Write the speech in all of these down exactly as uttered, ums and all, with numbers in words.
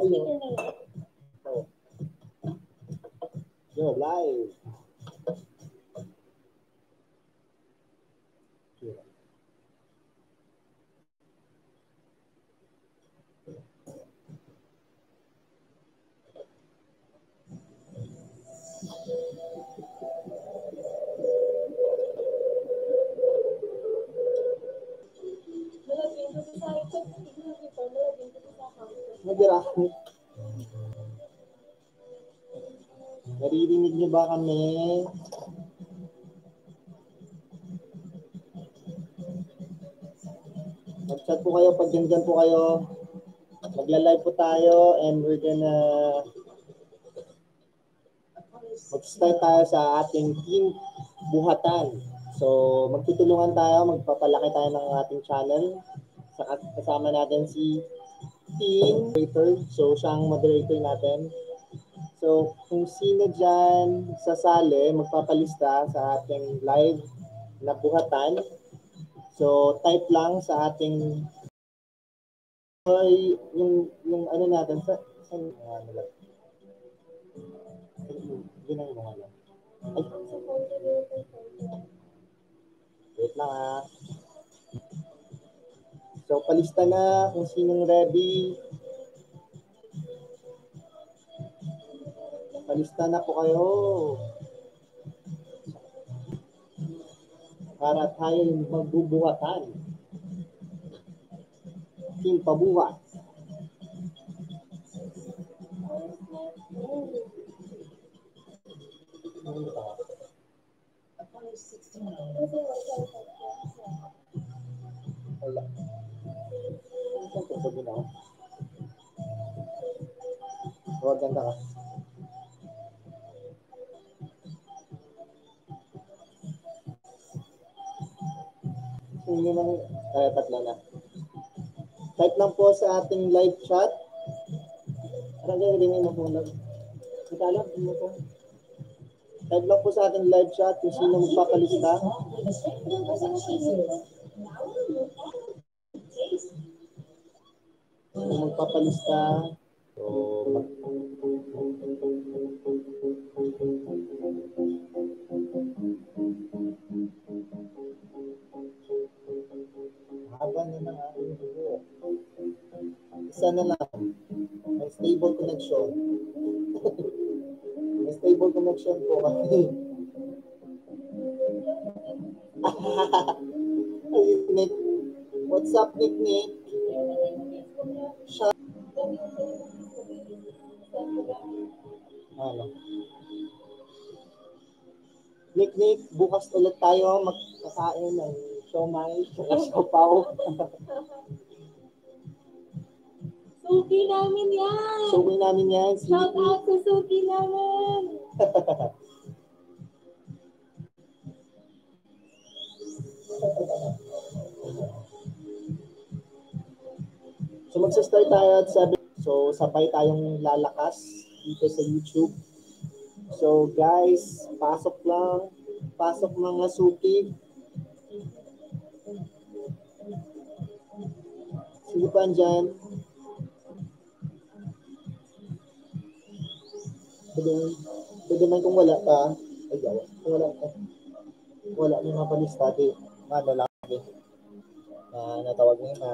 You're live. Naririnig niyo ba kami? Mag-chat po kayo, pag dyan-dyan po kayo. Magla-live po tayo and we're gonna mag-start tayo sa ating team buhatan. So, magtutulungan tayo, magpapalaki tayo ng ating channel. Saka kasama natin si Team Moderator. So, siyang moderator natin. So, kung sino dyan sasali, magpapalista sa ating live na buhatan. So, type lang sa ating ay, yung, yung ano natin sa, sa ano lang. Ginang mga lang. Ay. Wait lang ha. So, palista na kung sinong ready. Palista na po kayo. Para tayo magbubuhatan. Team Pabuhat. Wala. Oh, ganda ka. Hindi nang kaya tatlo na. Type lang po sa ating live chat. Parang ringin mo po lang. Itala, tingin po. Type lang po sa ating live chat kung sino magpapalista. Kung magpapalista. So, haba na ng aking video. Isa na lang. May stable connection. May stable connection po kasi. Nick. What's up, Nick Nick? Shut Hello. Nick Nick, bukas ulit tayo magkakain ng siomai, sopaw. Suki namin yan! Suki namin yan! Shout out sa suki namin! So magsistart tayo at seven. So sabay tayong lalakas dito sa YouTube. So guys, pasok lang. Pasok mga suki. Sige pa dyan. Pwede man kung wala pa. Ay, kung wala pa. Wala may mga palista. Di, mga lalaki. Uh, natawag niya na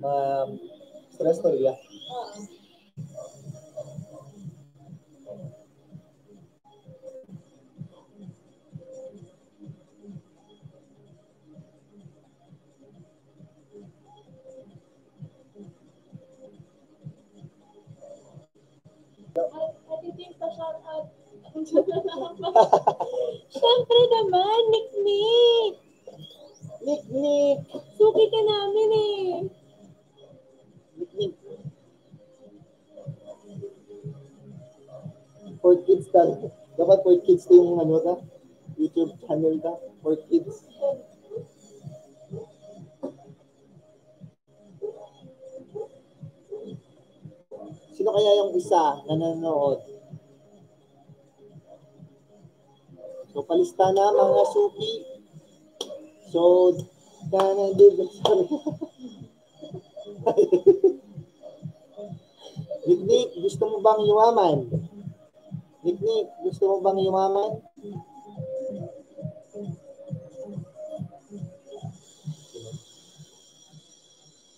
na stress story ah. Hindi pa shout out. Siyempre naman, Nick Nick. Nick Nick. Suki ka namin eh. Nick Nick. For kids ka. Dapat for kids ka yung ano ka. YouTube channel ka. For kids. Sino kaya yung isa na nanonood? So, palista na mga suki. So, dana, dana, dana. Niknik, gusto mo bang yumaman? Niknik, gusto mo bang yumaman?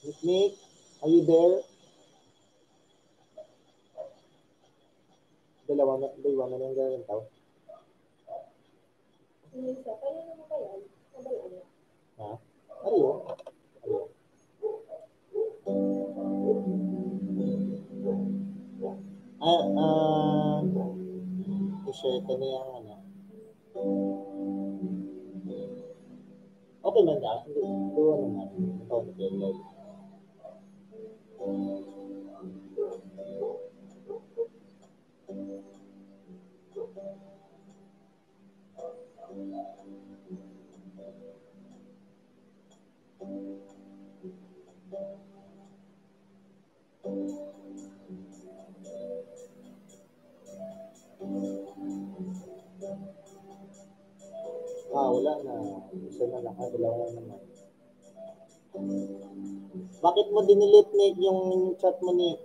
Niknik, are you there? Dalawa na, dalawa na lang ganyan tao. Nisa, paano naman ba yan? Nabalaan na? Ha? Ariyo? Ariyo? Ah, ah, i-share ko na yung ano. Okay man ka? Doon naman. Ito na kayo lang. Ah, wala na. Isa na lang. Dalawa naman. Bakit mo dinilete, Nick, yung chat mo, Nick?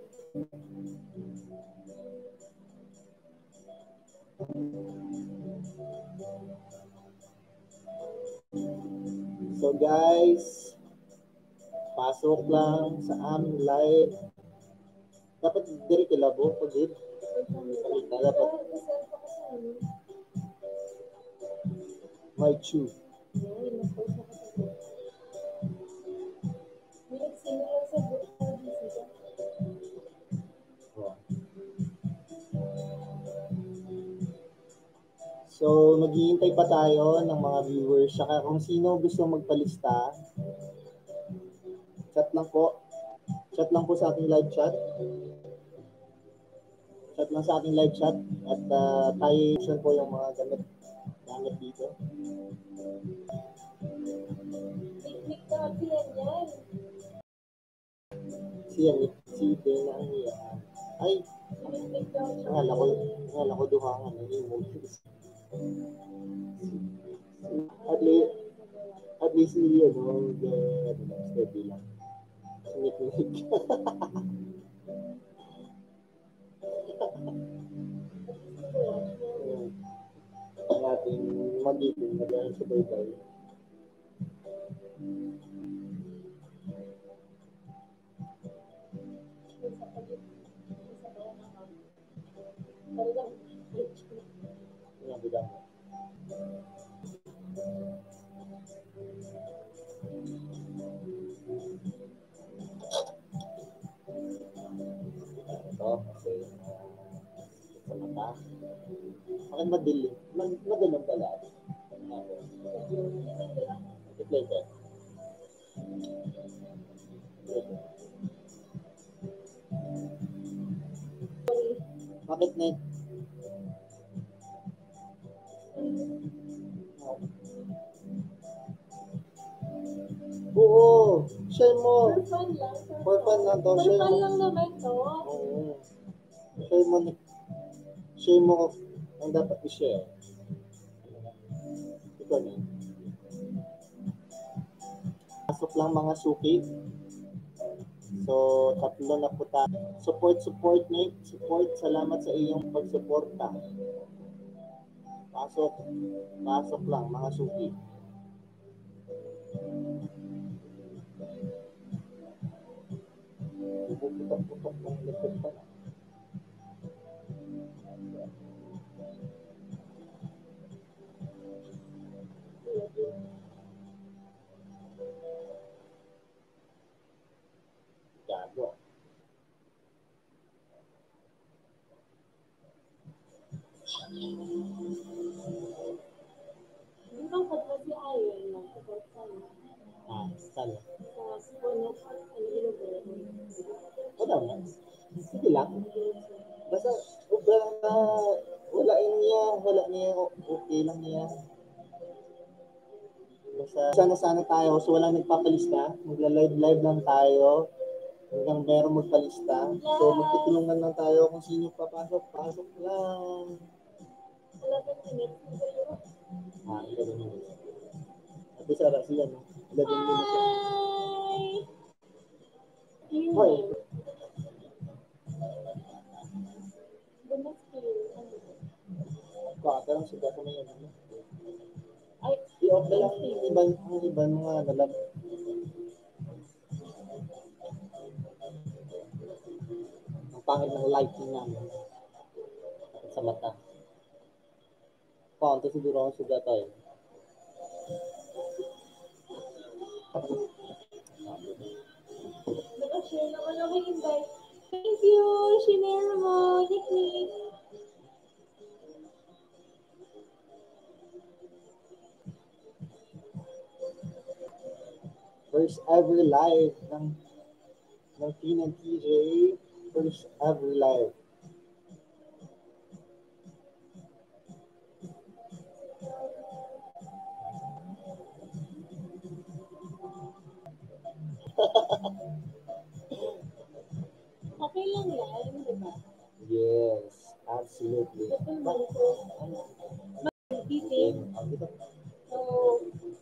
So guys, pasok lang sa aming live. Dapat direct labo po din. Dapat. My chew. So, maghihintay pa tayo ng mga viewers. Saka kung sino gusto magpalista, chat lang po. Chat lang po sa ating live chat. Chat lang sa ating live chat. At uh, tayo share po yung mga gamit. Gamit dito. Picnic na ang pilan yan. Siya, si Dena ang niya. Ay, nakala ko, nakala ko duhangan. Hindi mo. At least, at least you know the steady lang. Snick-nick. Ang ating magiging mag-asabay tayo. Akan madilim, madilim pala. I-play ka. Bakit na ito? Oo, share mo. For fun lang. For fun lang to. For fun lang naman to. Oo. Share mo. Share mo ang dapat i-share. Ito na. Pasok lang mga suki. So, tatlo na po tayo. Support, support, Nick. Support. Salamat sa iyong pagsuporta. Pasok. Pasok lang mga suki. Puputak-putak ng lapit pa na. Gago. Hindi bang kapag si Ayon na kapag sa'yo? Ah, sa'yo. Sa puno, ano ginagawa mo? Wala mo. Sige lang. Basta, wala niya, wala niya, okay lang niya. Sana-sana tayo kasi walang nagpapalista. Magla-live-live lang tayo hanggang meron magpalista. So magtutulungan lang tayo kung sino papasok. Pasok lang. eleven minutes. Ah, eleven minutes. Ate Sarah, sila no? eleven minutes. Hi! Hi! parang suga ko na yun. Ay, i-off na lang yung iba, yung iba mga nalap. Ang pangit ng lighting namin. Sa mata. Konti siguro akong suga to eh. Naka-share naman ako invite. Thank you, Shinera mo, Nick-Nick. First ever live ng ng Teen and T J. First ever live. Okay lang yan, di ba? Yes, absolutely. Mag-teaching. So,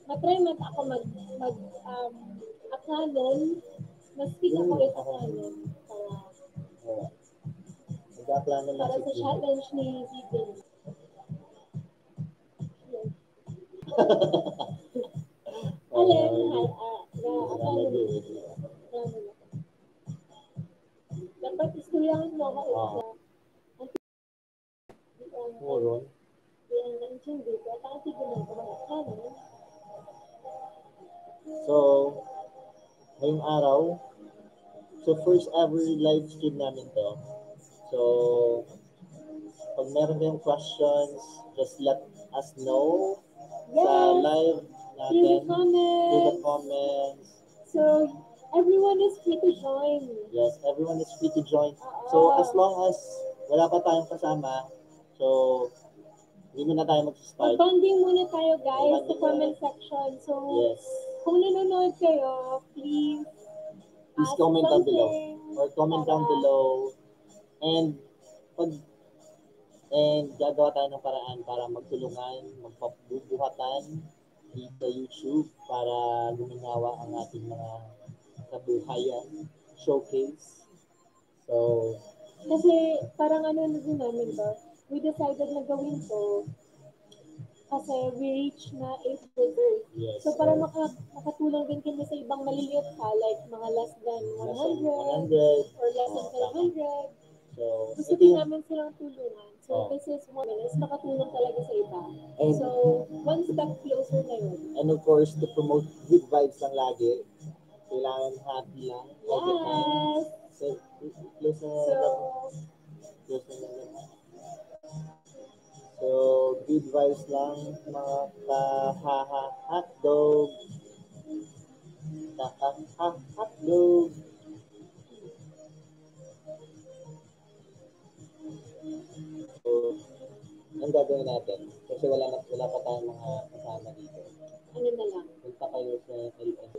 matry mat ako mag, mag um, aklalon. Maski na ko ito aklalon. Para sa challenge ni Zipin. Alam, hi, ah. Dapat iskulihan mo ako ito. Moron? Yan, na-intindi ko. At ang sigunan ko mga kanon. So, ngayong araw, so first ever live stream namin to. So, pag meron kayong questions, just let us know sa live. Through the comments. Through the comments. So everyone is free to join. Yes, everyone is free to join. Uh-oh. So as long as wala pa tayong kasama, so hindi muna tayo mag-start. Bonding muna tayo guys sa comment section. So yes. Kung nanonood kayo, please please comment down below or comment down below. And pag and gagawa tayo ng paraan para magtulungan, magpabubuhatan sa YouTube para luminawa ang ating mga kabuhayan showcase. So, kasi parang ano na din namin ba? We decided na gawin to kasi we reach na eight figures. Yes, so, para maka, makatulong din kami sa ibang maliliit ka like mga less than one hundred, one hundred or less than five hundred. So, gusto din namin silang tulungan. So, this is one is makatulong talaga sa iba. And, so, one step closer na yun. And of course, to promote good vibes lang lagi. Kailangan happy lang. Yes! So, close na lang. Close na lang. So, good vibes lang. Mga ka-ha-ha-hotdog. Ka-ha-ha-hotdog. So, ang gagawin natin, kasi wala, na, wala pa tayong mga kasama dito. Ano na lang? Punta kayo sa L N.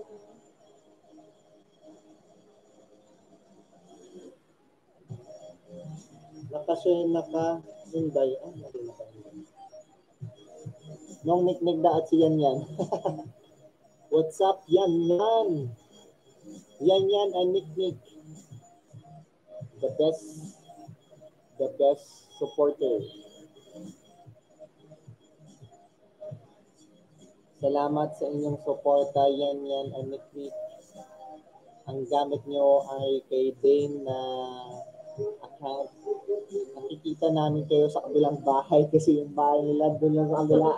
Nakasya naka-inday. Ah, natin naka-inday. Nung niknigda at si Yan Yan. What's up, Yan Yan? Yan Yan and Niknik. The best the best supporter. Salamat sa inyong suporta, Yan Yan and Nick-Nick. Ang gamit nyo ay kay Dane na account. Nakikita namin kayo sa kabilang bahay kasi yung bahay nila doon yung sa kabila.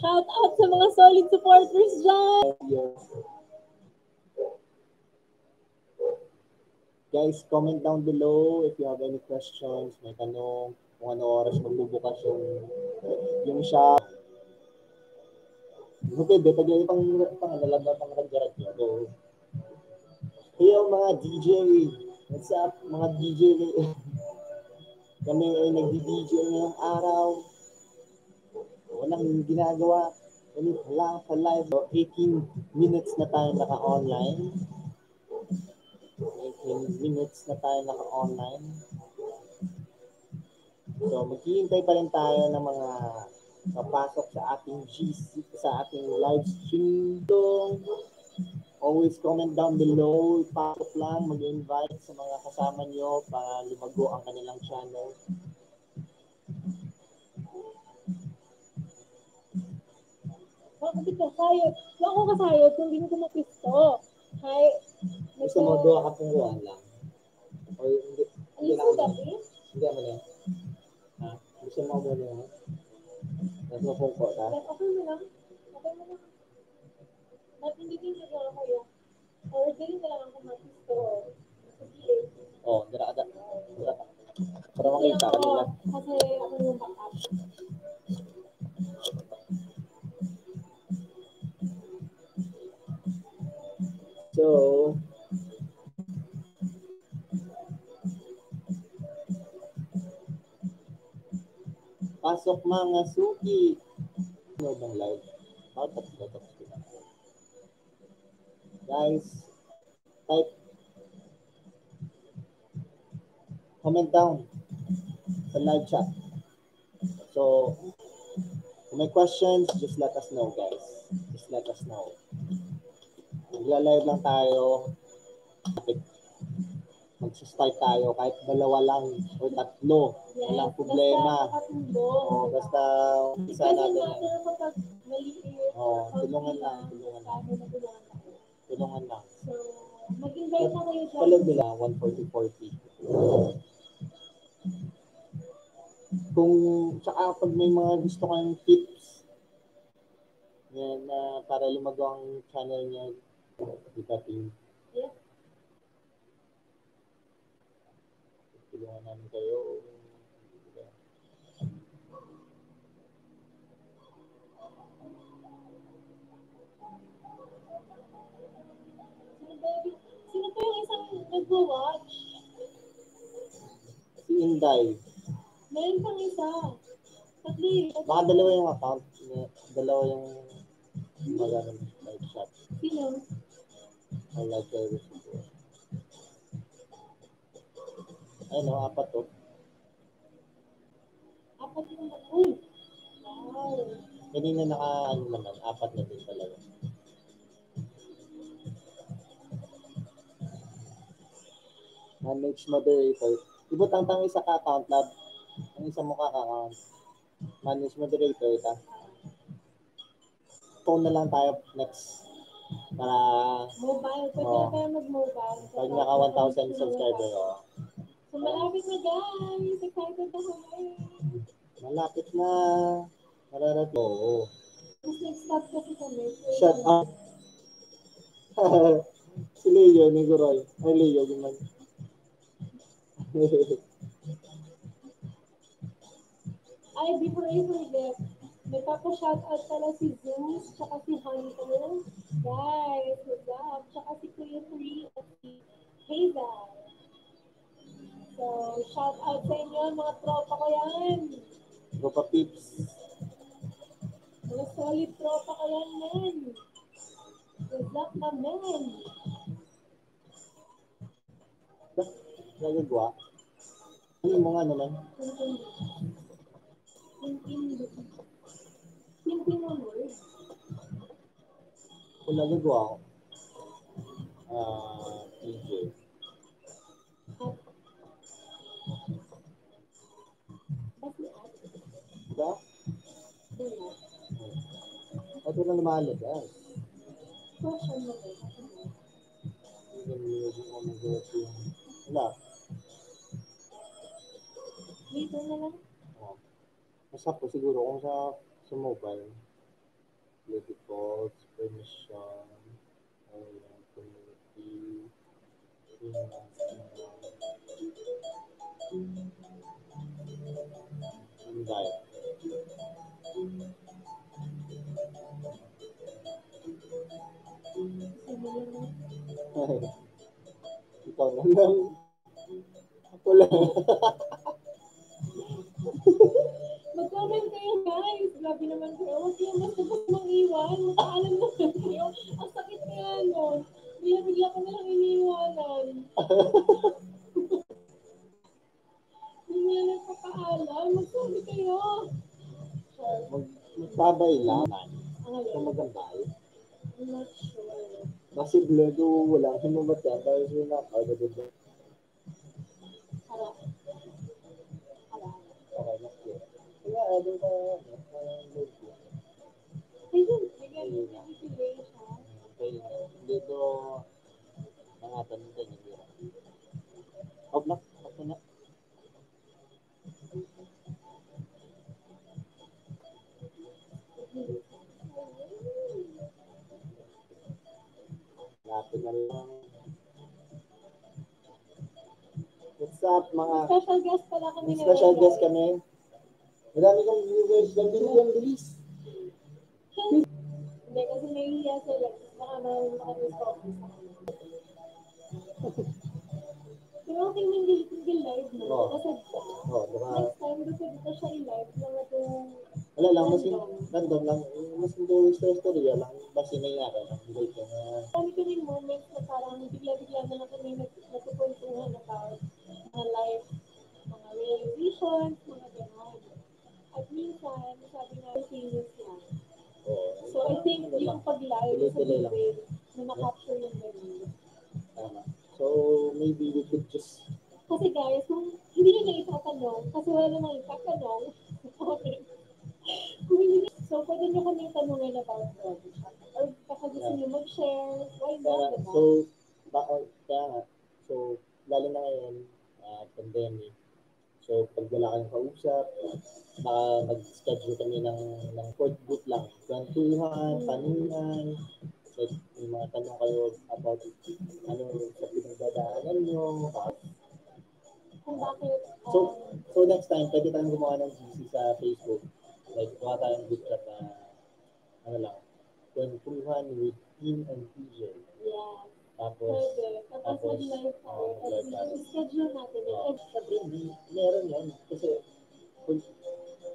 Shout out sa mga solid supporters dyan! Yes. Guys, comment down below if you have any questions, may tanong, kung ano oras magbubukas yung, yung shop. Okay, beta dyan pang pangalalab na pang radya-radya. So, heyo mga D J, what's up mga D J? Kami ay nag-D J ngayong araw. Walang ginagawa. Wala pa live. So, eighteen minutes na tayo naka-online. eighteen minutes na tayo naka-online. So, maghihintay pa rin tayo ng mga kapasok sa ating G C, sa ating live stream. So, always comment down below. Pasok lang, mag-invite sa mga kasama nyo para lumago ang kanilang channel. Kasi kasayod. Huwag ko kasayod kung hindi ko mapisto. Kahit... Gusto mo doon kapungguan lang? O hindi? Hindi ko dati? Hindi naman yan. Ha? Gusto mo mo na yan? Gusto mo pungko, ha? Okay mo lang. Okay mo lang. Hindi din siya lang ako yun. Or hindi na lang ako mapisto. Oo, hindi na ka dati. Para makita ka nila. Kasi ako yung backup. So, pasok mga suki. Ano bang live? Out of the top. Guys, type. Comment down sa live chat. So, if may questions, just let us know, guys. Just let us know. Mag-live lang tayo. Mag-start tayo. Kahit dalawa lang o tatlo. Yes, walang problema. O, basta isa natin. O, tulungan lang. Tulungan lang. Tulungan lang. So, mag-invite na kayo dyan. Palagi lang, one forty forty. Kung, tsaka pag may mga gusto kang tips, yan na uh, para lumago ang channel niya. Ipapin. Yeah. Tulungan namin kayo. Sino po yung isang nagwa-watch? Si Inday. Meron pang isa. Tatli. Baka dalawa yung account. Dalawa yung magalang live chat. Sino? I like every video. Ayun o, apat o. Apat yung naman. Wow. Kanina naka-ano naman, apat na din talaga. Manage moderator. Ibutang tang isa ka account lab. Ang isa mukha ka account. Manage moderator ito. Phone na lang tayo next. Para mobile. Pwede oh, na tayo mag-mobile. Pag naka one thousand subscriber. Oh. So malapit na guys. Excited na kami. Malapit na. Mararating. Oo. Mas nag-stop kasi kami. Shut up. Si Leo, Neguroy. Ay, Leo, guman. Ay, before I forget, may papa-shoutout pala si Zeus, tsaka si Hunter. Guys, what's up? Tsaka si Kuya Three at si Hazel. So, shoutout sa inyo, mga tropa ko yan. Tropa Pips. Mga solid tropa ko yan, men. Good luck na, men. Nagagawa? Ano mo nga naman? Continue. Continue on words. Kung nagagawa ako, ah, D J. Diba? Ito na lumalit, guys. Question mo ba? Wala. Dito na lang? Oo. Masap ko siguro kung sa, sa mobile. Defaults, permission, community, and diet. Ikaw na lang. Ako lang. Mag-comment kayo guys. Grabe naman kayo. Huwag kayo basta basta mag-iwan. Makaalam naman kayo. Ang sakit na yan. Bigla-bigla ka nalang iniiwanan. Hindi na lang papaalam. Mag-sabi kayo. Mag-tabay lang. Ang magandang. I'm not sure. Kasi blado, walang hinumat yan. Dahil siya na, kaya diba? Harap. Harap. Okay, next year. Kaya, ano ba? Ano ba? Ayun, sige. Dito, mga tanita niya biro. Oblak, ako na. Lapit na lang. What's up, mga... Special guest pala kami. Special guest kami. Marami kang viewers. Gandilis, gandilis. Hindi, kasi may hiya sila. Baka makamit-focus. Pero okay, hindi live na. Kasi next time, gusto dito siya i-live. Wala lang, mas random lang. Mas hindi sa storya lang. Basta nangyari lang. Kami ko rin moments na parang bigla-bigla na lang kami natupuntuhan about mga life, mga realizations, mga gano'n. At minsan, sabi nga, serious lang. So, I think yung pag-live sa way na makapture yung gano'n. So, maybe we could just... Kasi guys, kung hindi nyo na itatanong, kasi wala namang itatanong, okay. So, pwede nyo kami tanungin about Body Shop. Or baka gusto nyo mag-share, why not? So, kaya nga, so, lalo na ngayon, pandemic. So, pag wala kayong kausap, baka mag-schedule kami ng court boot lang. Gantuhan, paningan, like, yung mga tanong kayo about ano sa pinagdadaanan nyo. Kung bakit? So, so next time, pwede tayong gumawa ng G C sa Facebook. Like, wala tayong group chat na, ano lang, twenty-one with team and teacher. Yeah. Tapos, tapos, schedule natin. Meron yan. Kasi,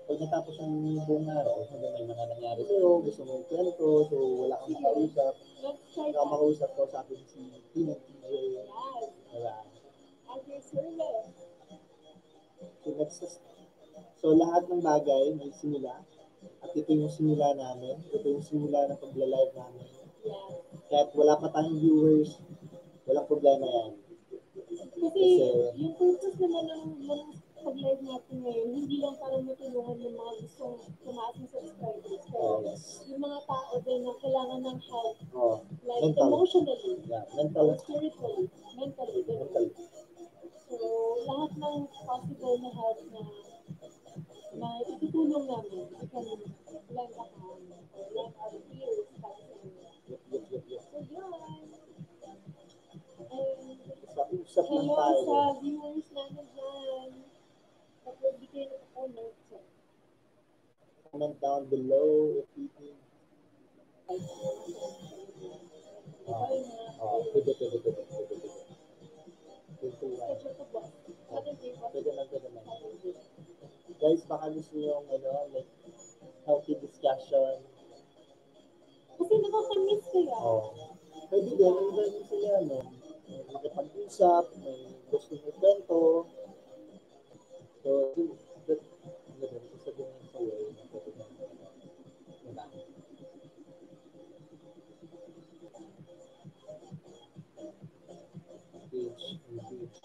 pag natapos ang buong araw, may mga nangyari sa'yo, gusto mo yung kwento, so wala kang makausap. Wala kang makausap ko sa akin si team and teacher. Yes. At your service. So, that's just, so lahat ng bagay may simula at ito yung simula namin, ito yung simula ng pagla-live namin. Yeah. Kahit wala pa tayong viewers, walang problema yan. Kasi, Kasi yung purpose naman ng pag-live natin ngayon, hindi lang para matulungan ng mga gustong tumaas ng subscribers. Oh, yes. Yung mga tao din na kailangan ng help, oh, like mental. Emotionally, yeah, mental. Spiritually, mentally. Mentally. So, lahat ng possible na help na na itutulong namin, we can learn our peers. So, yun. And hello sa viewers namin dyan. That will begin all night. Comment down below if you think. Oh, pwede, pwede, pwede, pwede. Pwede lang, pwede lang. Guys, baka gusto nyo yung ano, like, healthy discussion. Kasi nakakamiss kaya. Oo. Pwede din, pwede din sila, ano, magpag-usap, may gusto nyo kwento. So, that, ano din, isa din yung sayo, yung pwede na, yun lang. Engage, engage.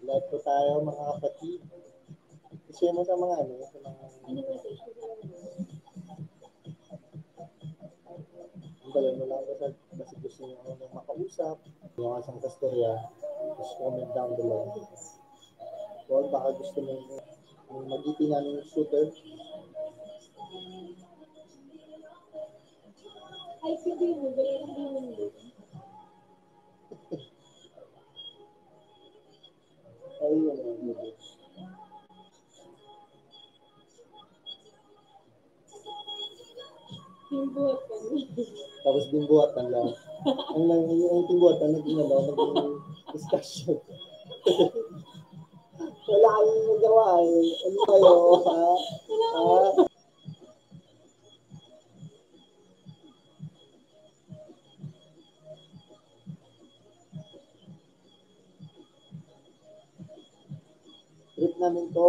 Live po tayo mga kapatid. I-share mo sa mga ano, sa mga... Ano ba ito? Ang galing mo lang kasi, kasi gusto nyo nang makausap. Yung asang kastorya, just comment down below. O baka gusto nyo mag-itingan yung shooter. Ay, pwede mo ba yung hindi? Ay, yun ang video. Timbuatan. Tapos timbuatan lang. Ang timbuatan, naging ano, naging discussion. Wala kayong magawa eh. Ano kayo, ha? Ha? namin to.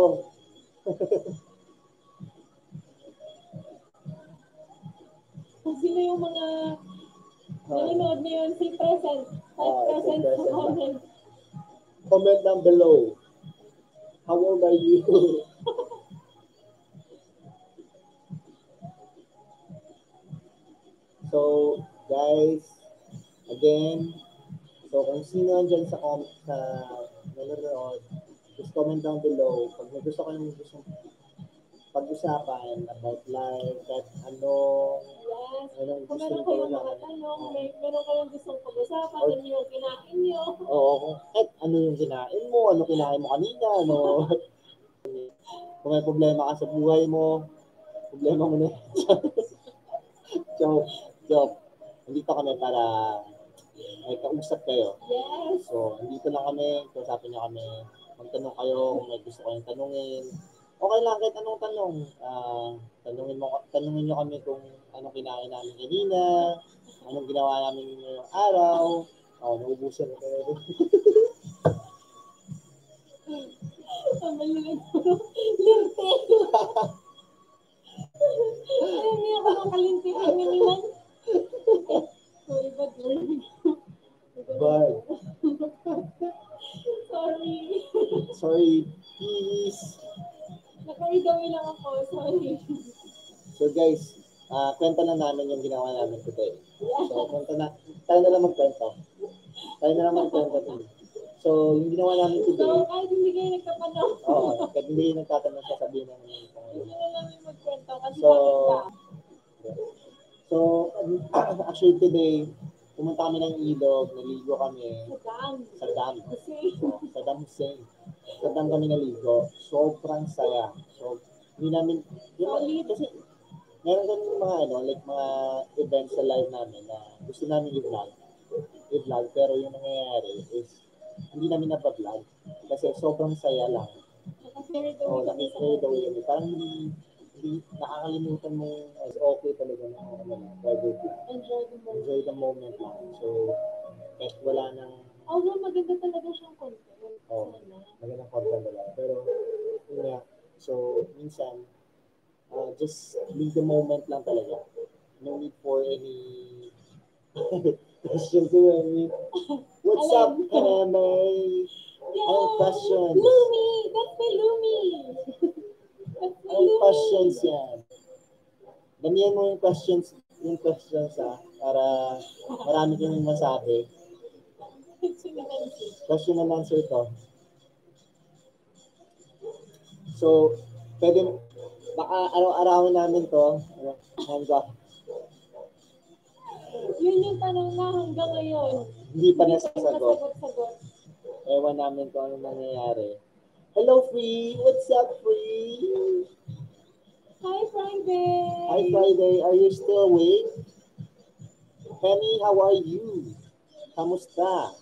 Kung sino yung mga nanonood na yun, si present, type uh, present sa comment. Comment down below. How old are you? So, guys, again, so kung sino dyan sa comment, sa nanonood, just comment down below. Pag may gusto kayong gusto pag-usapan about life, that ano, yes, anong gusto nyo kayo naman. Kung meron kayong gusto pag-usapan, ano yung kinain nyo. Oo, at ano yung kinain mo, ano kinain mo kanina, ano. Kung may problema ka sa buhay mo, problema mo na yun. Joke, joke. Nandito kami para ay kausap kayo. Yes. So, nandito lang kami. Kausapin nyo kami. Magtanong kayo kung may gusto kayong tanungin. Okay lang, kahit anong tanong. Uh, tanungin, mo, tanungin nyo kami kung anong kinain namin kanina, anong ginawa namin ngayong araw. Oh, naubusan na kayo. Kamalungan mo. Lirte. Alam niyo ako ng kalintihan niyo naman. Sorry, but bye. Sorry. Sorry. Peace. Nakarigawi lang ako. Sorry. So guys, uh, kwenta lang namin yung ginawa namin today. So kwenta na. Tayo na lang magkwenta. Tayo na lang magkwenta today. So yung ginawa namin today. So kahit hindi kayo nagtatanong. Oo. Oh, kahit hindi kayo nagtatanong, sasabihin namin yung hindi na namin magkwenta kasi so, namin ba? So, actually today, pumunta kami ng ilog, naligo kami. Sa dam. Sa dam Hussein. Sa dam kami naligo. Sobrang saya. So, hindi namin, hindi kasi, meron kami mga, ano, like mga events sa live namin na gusto namin i-vlog. I-vlog, pero yung nangyayari is, hindi namin nabablog. Kasi sobrang saya lang. Naka-carried away. Naka-carried away. Parang hindi, nakakalimutan mo as okay talaga na enjoy the moment. Enjoy the moment lang. So, kahit wala nang... Although maganda talaga siyang content. Oo, magandang content talaga. Pero, yun nga. So, minsan, uh, just leave the moment lang talaga. No need for any... questions to any... What's up, Hannah? Any questions? Lumi! That's my Lumi! May questions yan. Damihan mo yung questions, yung questions ah, para marami kang masabi. Question and answer ito. So, pwede, baka araw-araw namin to. Hanggang. Yun yung tanong na hanggang ngayon. Hindi pa nasasagot. Ewan namin kung anong nangyayari. Hello, Free. What's up, Free? Hi, Friday. Hi, Friday. Are you still awake? Penny, how are you? Kamusta?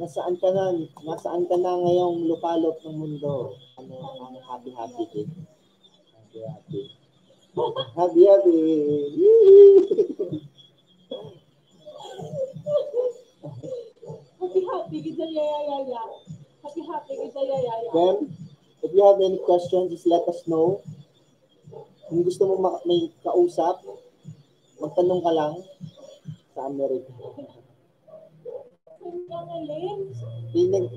Nasaan ka na? Nasaan ka na ngayong lupalop ng mundo? Ano ang happy-happy kid? Happy-happy. Happy-happy. Happy-happy kid na yaya-yaya. Happy, happy, good, yeah, yeah, yeah. Then, if you have any questions, just let us know. Kung gusto mo may kausap, magtanong ka lang sa America.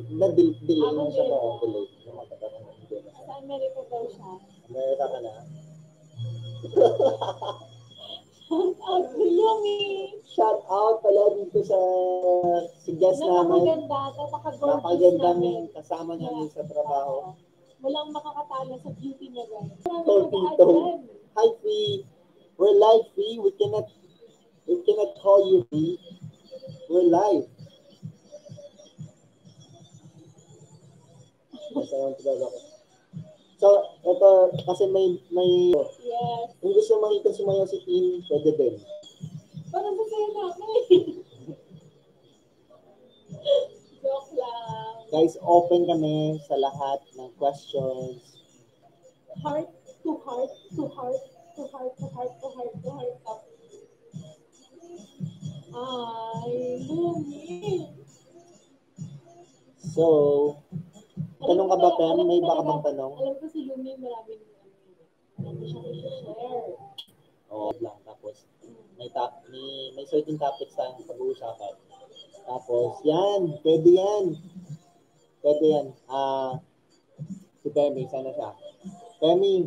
Nag-delay na siya na. Sa America daw siya. America ka na. Shout out to Yumi! Shout out pala dito sa si guest namin. Napakaganda namin kasama namin sa trabaho. Walang makakatalo sa beauty niya guys. Hi Fee! We're live Fee! We cannot we cannot call you Fee. We're live. So, ito, kasi may, may, yes. Kung gusto makita sumayaw si Tim, pwede din. Parang masaya namin. Joke lang. Guys, open kami sa lahat ng questions. Heart to heart, to heart, to heart, to heart, to heart, to heart, up. Ay, Lumi. So, Meron ka ba, Pem? May baka bang tanong? Alam ko si Lumi, maraming hindi siya i-share. Oo, lang. Tapos, may, top, may, may certain topics tayong pag-uusapan. Tapos, yan. Pwede yan. Pwede yan. Ah, si Pemi, sana siya. Pemi.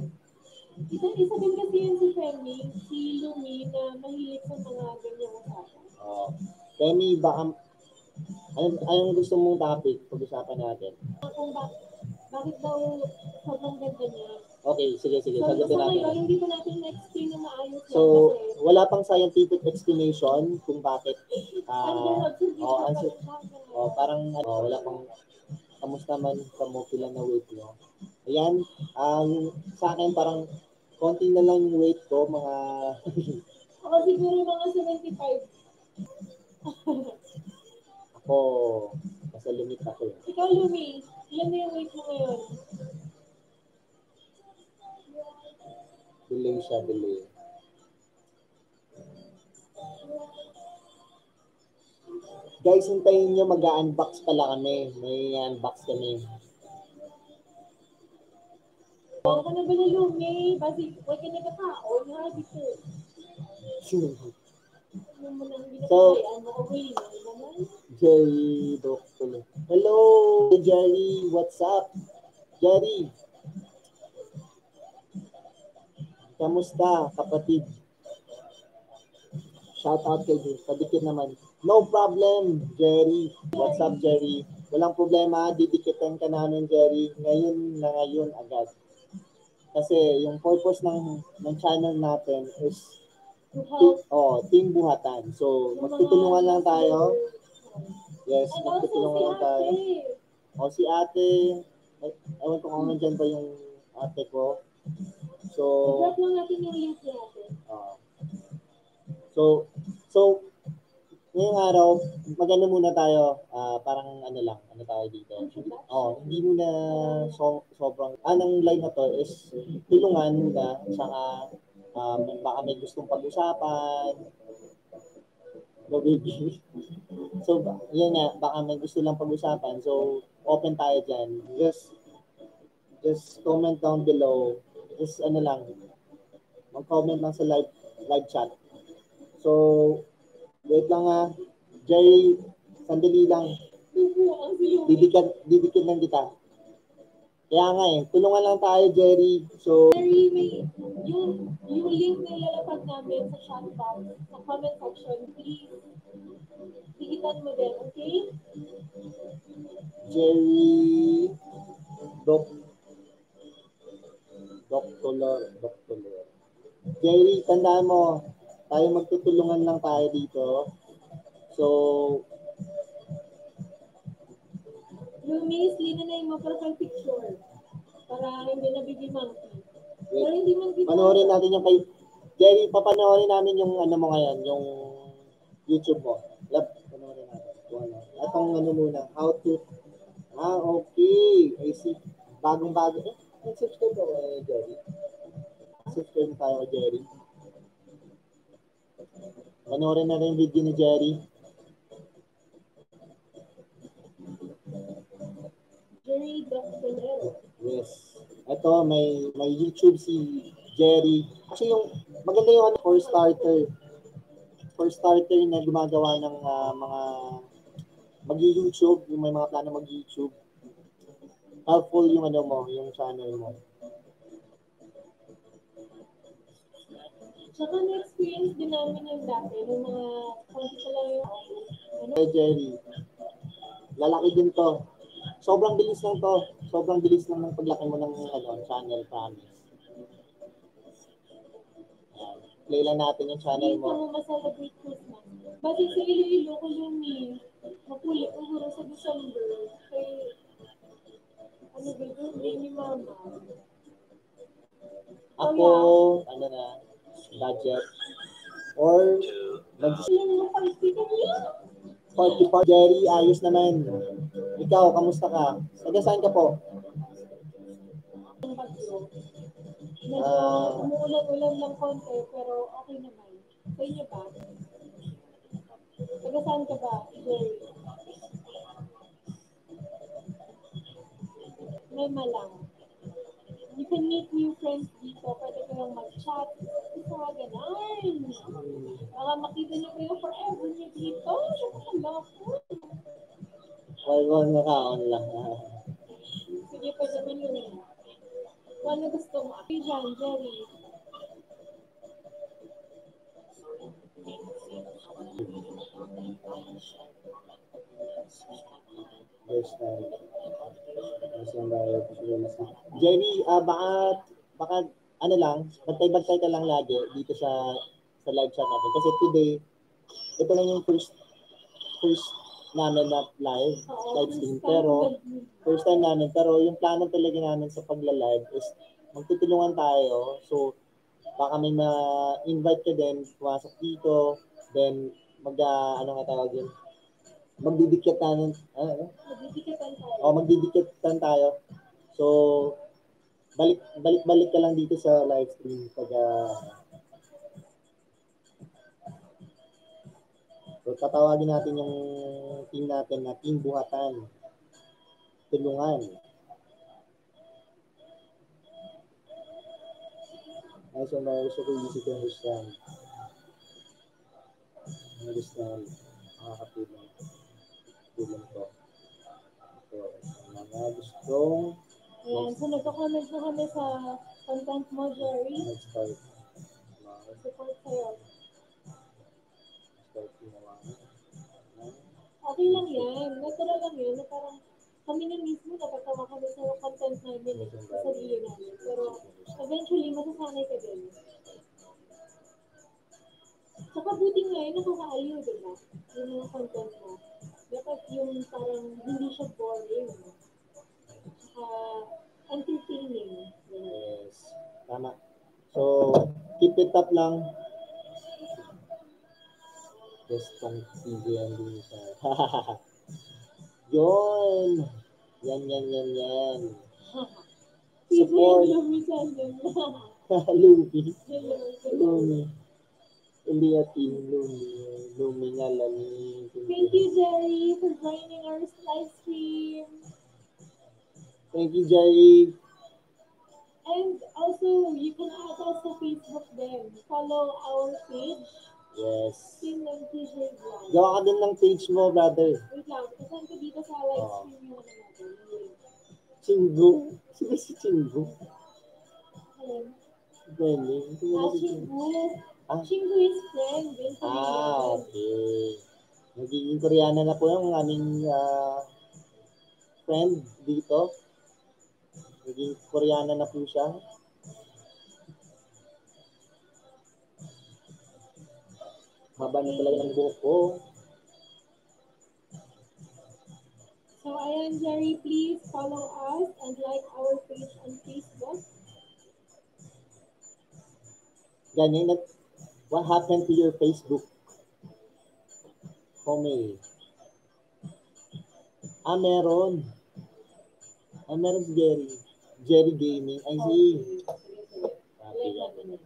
Isa-isa din kasi yun si Pemi, si Lumi, na mahilig sa mga ganyang usapan. Oo. Pemi, baka... Anong, anong gusto mong topic pag-usapan natin? Kung ba, bakit daw sobrang ganda niya? Okay, sige, sige. So, sagutin so, natin. Hindi ko natin na-explain na maayos so, yan. So, wala pang scientific explanation kung bakit. Uh, oh, answer, oh, parang oh, wala pang kamusta man kamukila na weight nyo. Ayan, um, sa akin parang konti na lang yung weight ko, mga... Ako siguro mga seventy-five. Oh, nasa limit ako yun. Ikaw, Lumi, ilan na yung weight mo ngayon? Delay siya, delay. Guys, hintayin nyo, mag-unbox pala kami. May unbox kami. Ako na ba na, Lumi? Basi, huwag ka nagkakaon, ha? Dito. Sure. So, Jerry, Doctor. Hello, Jerry. What's up? Jerry. Kamusta, kapatid? Shout out kay Jerry. Padikit naman. No problem, Jerry. What's up, Jerry? Walang problema. Didikitan ka namin, Jerry. Ngayon na ngayon agad. Kasi yung purpose ng, ng channel natin is Buhat. Oh, team buhatan. So, magtutulungan lang tayo. Yes, magtutulungan lang tayo. O, si ate. Ewan ko kung nandiyan pa yung ate ko. So, i-drop lang natin yung link si ate. So, so, ngayong araw, maganda muna tayo. Uh, parang ano lang, ano tayo dito. Oh, hindi muna so, sobrang, anong line na to is tulungan na saka Um, baka may gustong pag-usapan. No, baby. So, yan nga. Baka may gusto lang pag-usapan. So, open tayo dyan. Just, just comment down below. Just, ano lang. Mag-comment lang sa live, live chat. So, wait lang ha. Jerry, sandali lang. Didikit, didikit lang kita. Kaya nga eh. Tulungan lang tayo, Jerry. So, Jerry, may yung, yung link na ilalapag namin sa chat box, sa comment section, please, digitan mo din, okay? Jerry, Doc, Doctor, Doctor. Jerry, tandaan mo, tayo magtutulungan lang tayo dito. So, Lumis, lina na yung profile picture para hindi na bigyan monkey. Pero hindi man kita. Panoorin natin yung kay Jerry, papanoorin namin yung ano mo ngayon, yung YouTube mo. Love, panoorin natin. Atong ano muna, how to. Ah, okay. I see. Bagong-bago. Eh, subscribe ako kay Jerry. Subscribe tayo kay Jerry. Panoorin natin yung video ni Jerry. Jerry Doctor. Yes. Ito, may may YouTube si Jerry. Kasi yung maganda yung ano, for starter. For starter na gumagawa ng uh, mga mag-YouTube, yung may mga plano mag-YouTube. Helpful yung ano mo, yung channel mo. Tsaka na-experience din namin yung dati, yung mga pang-titular yung ano. Hey, Jerry. Lalaki din to. Sobrang bilis lang to. Sobrang bilis lang ng paglaki mo ng ano, channel, promise. Play lang natin yung channel mo. Hindi mo ma-celebrate Christmas. Bakit sa Iloilo ko yung me, makulit ang huro sa December, kay, ano ba ito, ni Mama. Ako, oh, yeah. ano na, budget. Or, party party. Jerry, ayos naman. Ikaw, kamusta ka? Taga saan ka po? Uh, Umuulan-ulan lang konti, pero okay naman. Sa inyo ba? Taga saan ka ba, Jerry? Rema lang. You can meet new friends dito. Pwede ko yung mag-chat. Isa nga ganun. Baka makita na kayo forever niyo dito. Siya pa kang baka po. Well, naka-on lang. Sige, pwede mo yun. Ano gusto mo? Ay, John, Jerry. Jerry, uh, baka, baka, ano lang, bantay-bantay ka lang lagi dito sa, sa live chat natin. Kasi today, ito lang yung first, first namin na live, live stream. Pero, first time namin, pero yung plano talaga namin sa pagla-live is magtutulungan tayo. So, baka may ma-invite ka din, pumasok dito, then, mag, uh, ano nga tawag yun? Magdidikitan, ano? Magdidikitan tayo. O, magdidikitan tayo. So, balik, balik, balik ka lang dito sa live stream pag, uh, so, tatawagin natin yung team natin na Team Buhatan. Tulungan. Ay, so, mayroon siya ko easy to understand. Understand. Makakatulong. Tulong ko. So, mga gustong... Ayan, so nagko-comment na kami sa content mo, Jerry. Let's start. Support sa'yo. Okay lang yan. Natural lang yan. Na parang kami na mismo napatawa kami sa content namin. Sa video namin. Pero eventually, masasanay ka din. Saka buti ngayon, nakakaaliw, di ba? Yung mga content mo. Dapat yung parang hindi siya boring. Saka entertaining. Yes. Tama. So, keep it up lang. Just pang T V ang dito. Yun! Yan, yan, yan, yan. Support. Lumi. Lumi. Hindi atin, Lumi. Lumi nga lang. Thank you, Jerry, for joining our live stream. Thank you, Jerry. And also, you can add us to Facebook then. Follow our page. Yes. Gawa ka din ng page mo, brother. Wait lang. Kasan ka dito sa live stream mo na natin? Chinggo? Sige si Chinggo. Alam. Bele. Ah, Chinggo. Chinggo is friend. Ah, okay. Nagiging Koreana na po yung aming uh, friend dito. Nagiging Koreana na po siya. Haba na talaga ng buhok ko. So, ayan, Jerry, please follow us and like our page on Facebook. Ganyan, what happened to your Facebook? Kome. Ah, meron. Ah, meron si Jerry. Jerry Gaming. I see. Happy happy.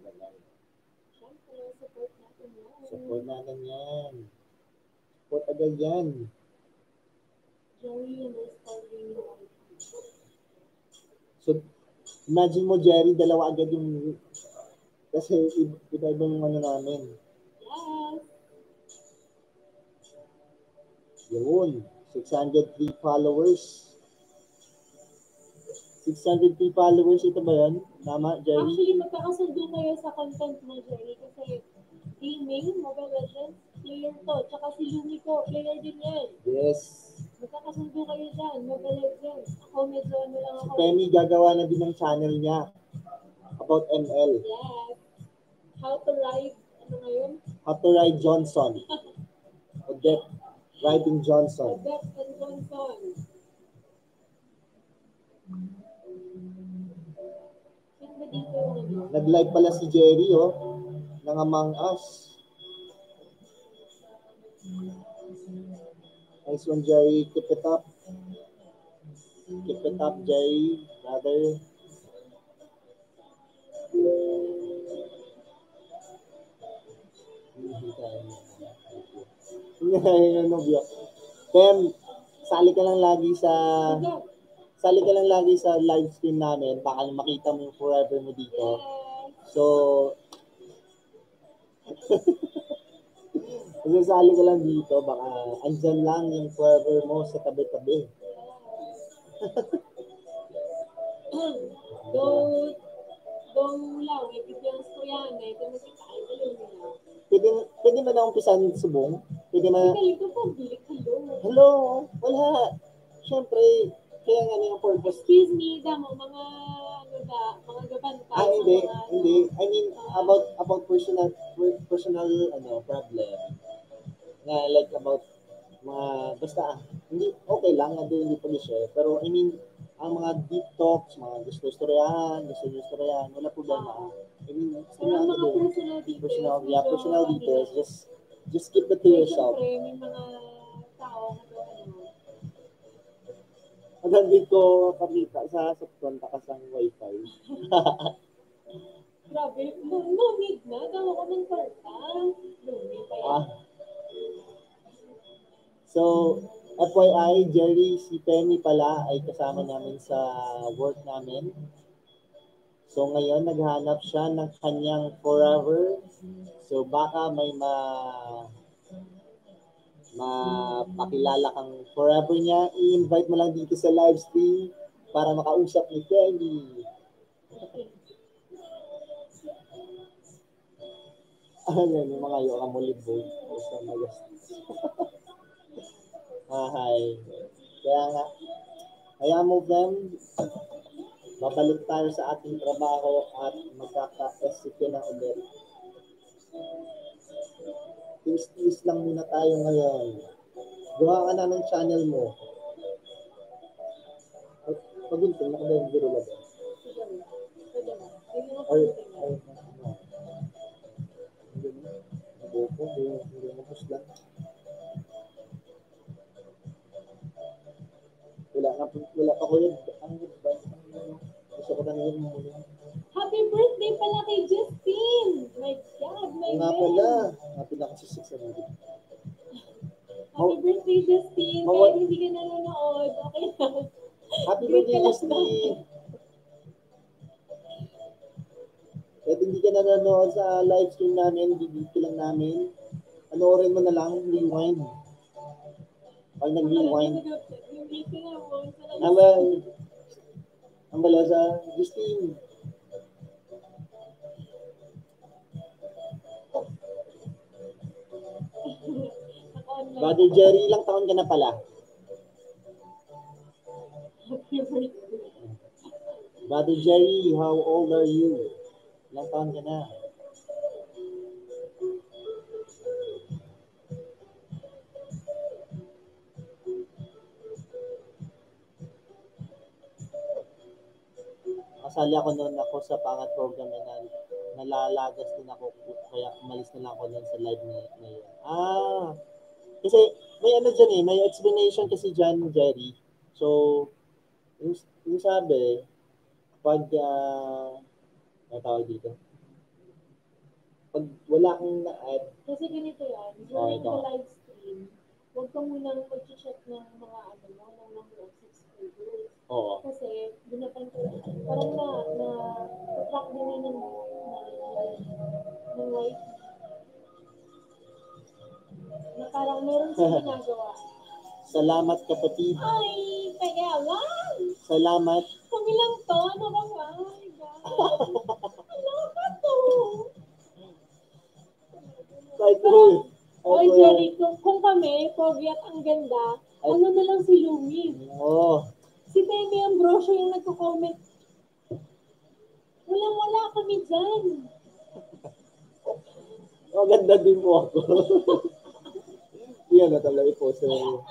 Support natin yan. Support agad yan. So, imagine mo, Jerry, dalawa agad yung... Kasi iba-iba yung ano namin. Yes. Yun. six hundred three followers. six hundred three followers. Ito ba yan? Tama, Jerry? Actually, magkakasundo kayo sa content mo, Jerry. Kasi... Gaming, Mobile Legends, player to. Tsaka si Lumi ko, player din yan. Yes. Magkakasundo kayo dyan, Mobile Legends. Ako medyo ano lang ako. Si Penny gagawa na din ng channel niya. About M L. Yes. How to ride, ano ngayon? How to ride Johnson. Odette, riding Johnson. Odette and Johnson. Nag-like pala si Jerry, oh. Nang Among Us. Nice one, Jerry. Keep it up. Keep it up, Jerry. Brother. Tem, sali ka lang lagi sa... sa sali ka lang lagi sa live stream namin, baka makita mo yung forever mo dito. So, sasali ka lang dito, baka andyan lang yung forever mo sa tabi-tabi. Go, go lang, ipipiyans ko yan eh, tumikitaan ko yun nila. Pwede, pwede ba na umpisan subong? Pwede na... Ikaliko po, bilik hello. Hello, wala. Siyempre, kaya nga niya purpose. Excuse me, damo, mga, ano ba, mga gabanta. Ah, hindi, mga, hindi. I mean, uh, about about personal, personal, ano, problem. Na, like, about, mga, basta, hindi, okay lang, hindi, hindi pwede siya. Pero, I mean, ang mga deep talks, mga gusto-istoryahan, gusto-istoryahan, wala problema. I mean, gusto lang, mga doon. Personal details. Personal, yeah, so, personal details. Yeah. Just, just keep it to yourself. Siyempre, may mga tao, hanggang din ko kapita sa subton takas ng wifi. Grabe, no, no need na. Gawa ko ng parta. No need pa yan. Ah. So, F Y I, Jerry, si Penny pala ay kasama namin sa work namin. So, ngayon naghanap siya ng kanyang forever. So, baka may ma... mapakilala kang forever niya, i-invite mo lang dito sa live stream para makausap ni Kenny. Ayan, yung mga yung kamulig boy. Hi. Kaya nga, hayaan mo them. Babalik tayo sa ating trabaho at magkaka-S C P na ulit. Please lang muna tayo ngayon. Gawa ka na ng channel mo. Pagunting, nakabay yung biro lang. Or, or, ano. Naboko, hindi mo pusla. Wala ka, wala pa ko yun. Gusto ko na yun muna. Happy birthday pala kay Justin! My God, my God! Nga pala. Happy na kasi six na rin. Happy birthday, Justin! Kahit hindi ka nanonood, okay lang. Happy birthday, Justin! Kahit hindi ka nanonood sa live stream namin, bibigyan lang namin. Panoorin mo na lang, rewind. Pag nag-rewind. Ang bala sa Justin. Brother Jerry, ilang taon ka na pala? Brother Jerry, how old are you? Ilang taon ka na? Kasali ako noon ako sa pangat program na nalalagas din ako kaya umalis na lang ako noon sa live na yun. Ah! Kasi may ano dyan eh, may explanation kasi dyan, Jerry. So, yung, yung sabi, pag, uh, may tawag dito? Pag wala kang na-add. Kasi ganito yan, during the live stream, huwag ka munang mag-check ng mga ano mo, ng number of subscribers. Oo. Kasi, binapan ko, parang na, na, na-track din yun ng, ng live stream. Na parang meron siya ginagawa. Salamat kapatid. Ay, kaya wow. Salamat. Pangilang to, ano bang wow? Ay, God. Ano ba to? Like, uy. Oy, Jerry, kung, kung kami, pogi at ang ganda, ay, ano na lang si Lumi. Oo. Si Penny Ambrosio yung nagko-comment. Walang-wala kami dyan. Maganda din po ako. Yan na talaga i-post na yun.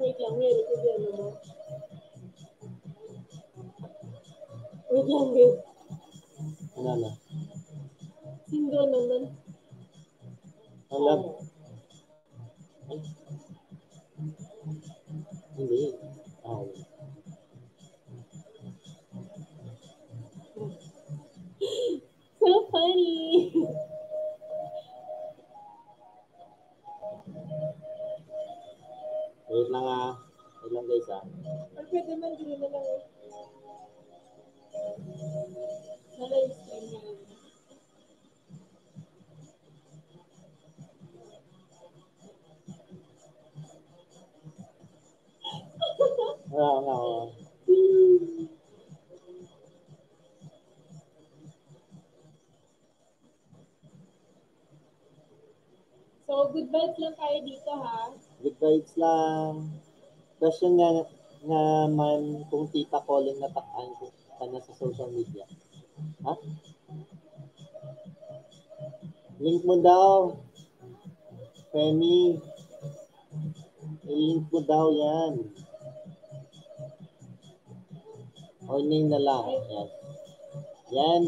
Wait lang, wait. Wait lang, wait. Ano na? Sindro naman. Alam. Hindi. Aw. So fun. lady. Wait lang ah. Wait lang guys ah. Or pwede man din na lang eh. Sa live stream na lang. Oo nga oo. So, good vibes lang tayo dito, ha? Good vibes lang. Question nga naman kung Tita Colleen natakpan ko na sa social media. Ha? Link mo daw. Penny. I-link mo daw yan. O name na lang. Yan. Yan.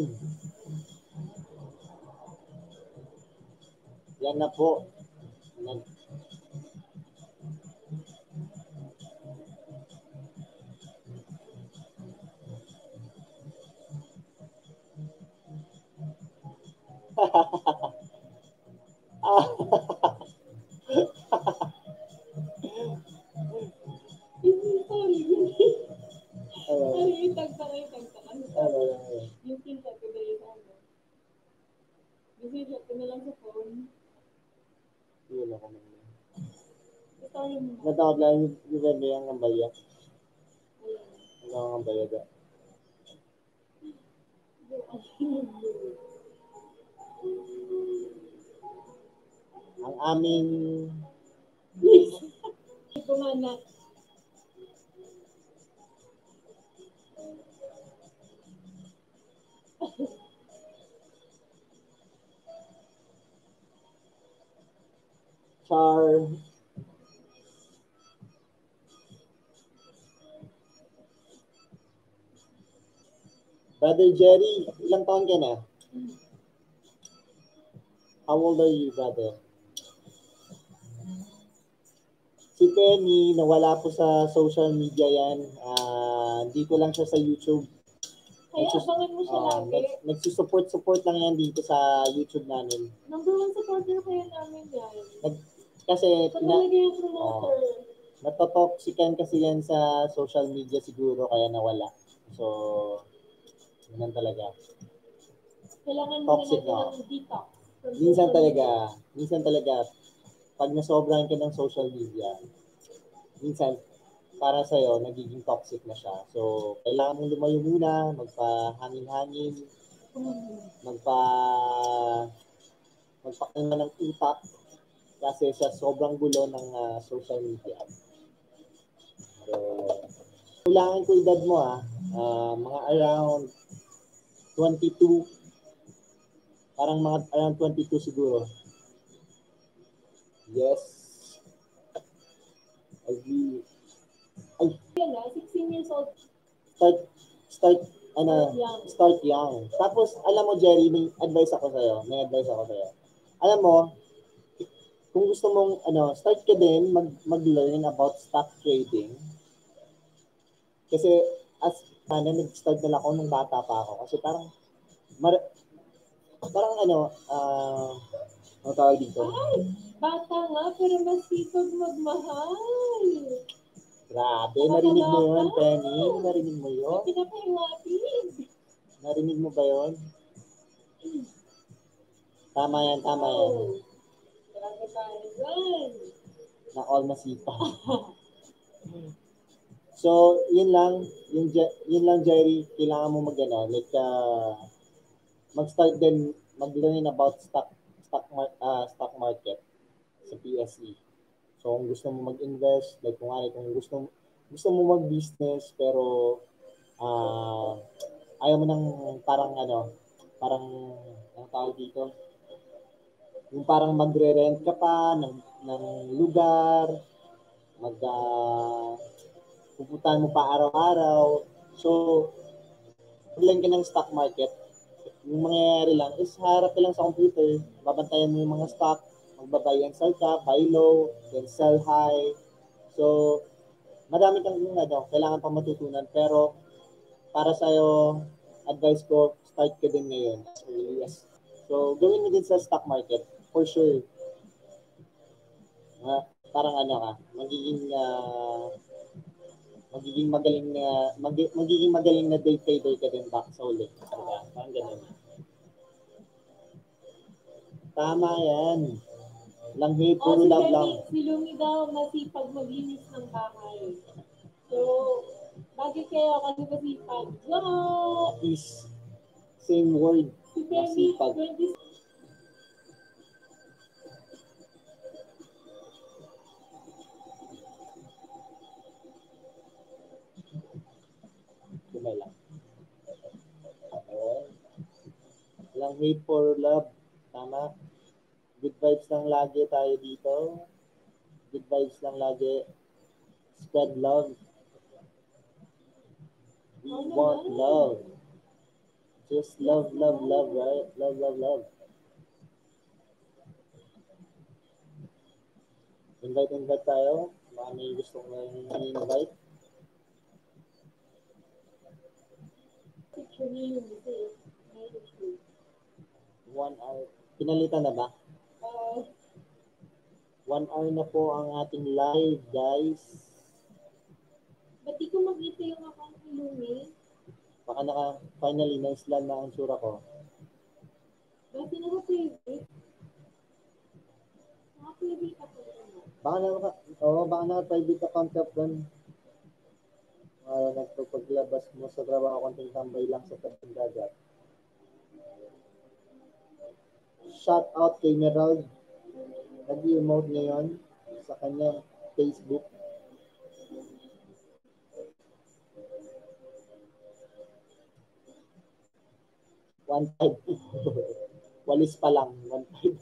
Yan na po. Yan. Natawag lang yung bende yung nambaya. Ang nambaya ka. Ang aming... Ito nga na. Char... Brother Jerry, ilang taon ka na? How old are you, brother? Si Penny, nawala po sa social media yan. Uh, dito lang siya sa YouTube. Kaya abangan mo siya uh, lagi. Nagsusupport-support lang yan dito sa YouTube namin. Number one supporter kayo namin, guys. Nag, kasi... Pag-alagay na, yung promoter. Uh, natotoxican kasi yan sa social media siguro, kaya nawala. So... Ganun talaga. Kailangan mo na natin ng detox. Minsan talaga, minsan talaga, pag nasobrahan ka ng social media, minsan, para sa'yo, nagiging toxic na siya. So, kailangan mong lumayo muna, magpahangin-hangin, magpa, magpakailangan ng utak, kasi sa sobrang gulo ng uh, social media. So, kailangan ko edad mo ah, uh, mga around twenty-two. Parang mga around twenty-two siguro. Yes. I agree. Ay. sixteen years old. Start, start, ano, start young. Tapos, alam mo, Jerry, may advice ako sa'yo. May advice ako sa'yo. Alam mo, kung gusto mong, ano, start ka din mag, mag-learn about stock trading. Kasi, as sana nag-start na ako nung bata pa ako kasi parang parang ano uh, ano tawag dito? Ay, bata nga pero masipag magmahal. Grabe, narinig mo yun, Penny? Narinig mo yun? Narinig mo ba yun? Tama yan, tama yan. Grabe tayo yun. Na all masipag. So, yun lang, yun, yun lang, Jerry, kailangan mo mag-ano, like, uh, mag-start din, mag-learn about stock, stock, mar uh, stock market sa P S E. So, kung gusto mo mag-invest, like, kung ano, kung gusto, gusto mo mag-business, pero, uh, ayaw mo ng parang, ano, parang, ang tawag dito, yung parang magre-rent ka pa ng, ng lugar, mag, uh, pupuntahan mo pa araw-araw. So, paglan ka ng stock market, yung mangyayari lang is harap ka lang sa computer, babantayan mo yung mga stock, magbabay and sell ka, buy low, then sell high. So, marami kang yung ano, kailangan pang matutunan. Pero, para sa'yo, advice ko, start ka din ngayon as early as So, gawin mo din sa stock market, for sure. Uh, parang ano ka, magiging, uh, magiging magaling na, mag, magiging magaling na day trader ka din back sa ulit. Parang, parang ganun. Tama yan. Langhi, puro oh, love lang. Si Lumi daw masipag maglinis ng bahay. So, bagay kayo kasi masipag. Yo! Is same word. Si masipag. Baby, langhi, puro love. Tama. Good vibes lang lagi tayo dito. Good vibes lang lagi. Spread love. We oh, want no. love. Just love, love, love, right? Love, love, love. Invite, invite tayo. Mga may gusto nga yung invite. One hour. Pinalitan na ba? Uh, One hour na po ang ating live, guys. Ba't di ko makita yung akong ilumi? Baka naka, finally, na-islan na ang sura ko. Ba't di naka-favorite? Naka-favorite ako. Baka naka, oo, baka naka-favorite account ka po. Uh, nagpaglabas mo sa trabaho, konting tambay lang sa tabing dagat. Shout out kay Merald. Nag-emote ngayon sa kanyang Facebook. One five. Walis pa lang. One five.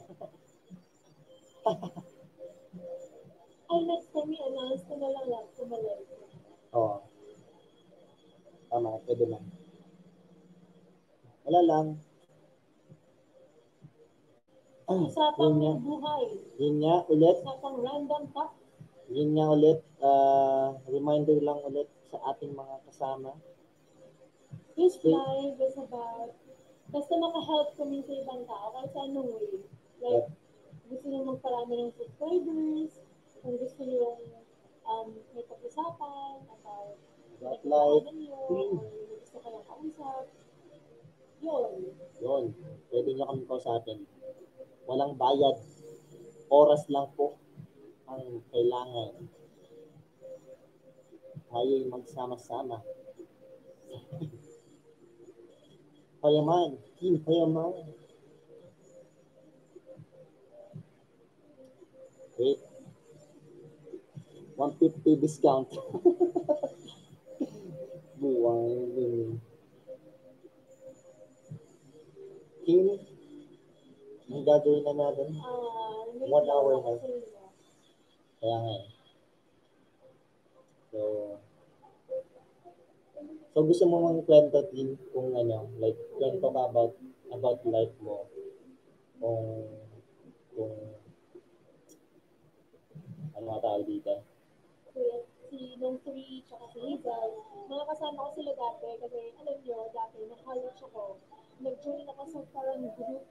Ay, next time yung announce ko na lang lang. Kumalay ko. Oo. Tama. Pwede lang. Wala lang. Usapang may buhay. Yun nga ulit. Usapang random talk. Yun nga ulit. Uh, reminder lang ulit sa ating mga kasama. This live is about, basta maka-help kami sa ibang tao kahit sa anong way. Like, gusto nyo magparami ng subscribers, kung gusto nyo um, may pag-usapan, about that life, kung gusto kayong kausap, yun. Yun. Pwede nyo kami kausapin. Walang bayad. Oras lang po ang kailangan. Tayo'y magsama-sama. Payaman. Team Payaman. Okay. one fifty discount. Buwan. Team ang gagawin na natin, uh, one hour na. Kaya nga eh. So, so gusto mo mong kwento din kung ano, like, kwento ka about, about life mo. Kung, kung, ano nga tawag dito? Si Nung Three, tsaka si Hazel, mga kasama ko sila dati, kasi alam nyo, dati, nag-college ako, nag-join ako sa parang group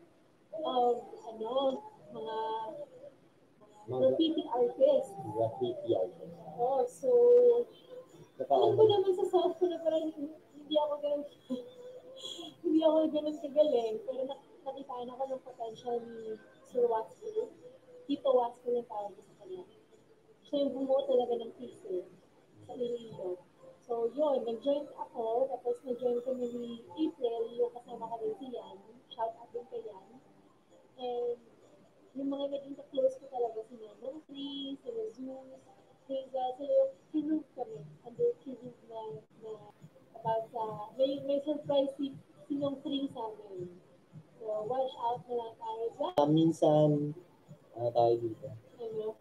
of ano, mga, mga graffiti artists. Graffiti artists. Oh, so, alam ko naman sa self ko na parang hindi ako ganun, hindi ako ganun kagaling, pero nakitaan ako ng potential ni Sir Watson. Tito Watson yung tawag ko sa kanya. Siya yung bumuo talaga ng thesis sa Lililo. So, yun, nag-join ako, tapos nag-join kami ni April, yung kasama ka rin si Yan. Shout out din kay Yan. And yung mga naging ka-close ko talaga, si Nong Three, si Zeus, Hazel, sila yung kinug kami. Under kinug na, na about sa, may, may surprise si Nong Three sa amin. So, watch out na lang tayo sa... Uh, minsan, ano tayo dito? Ano?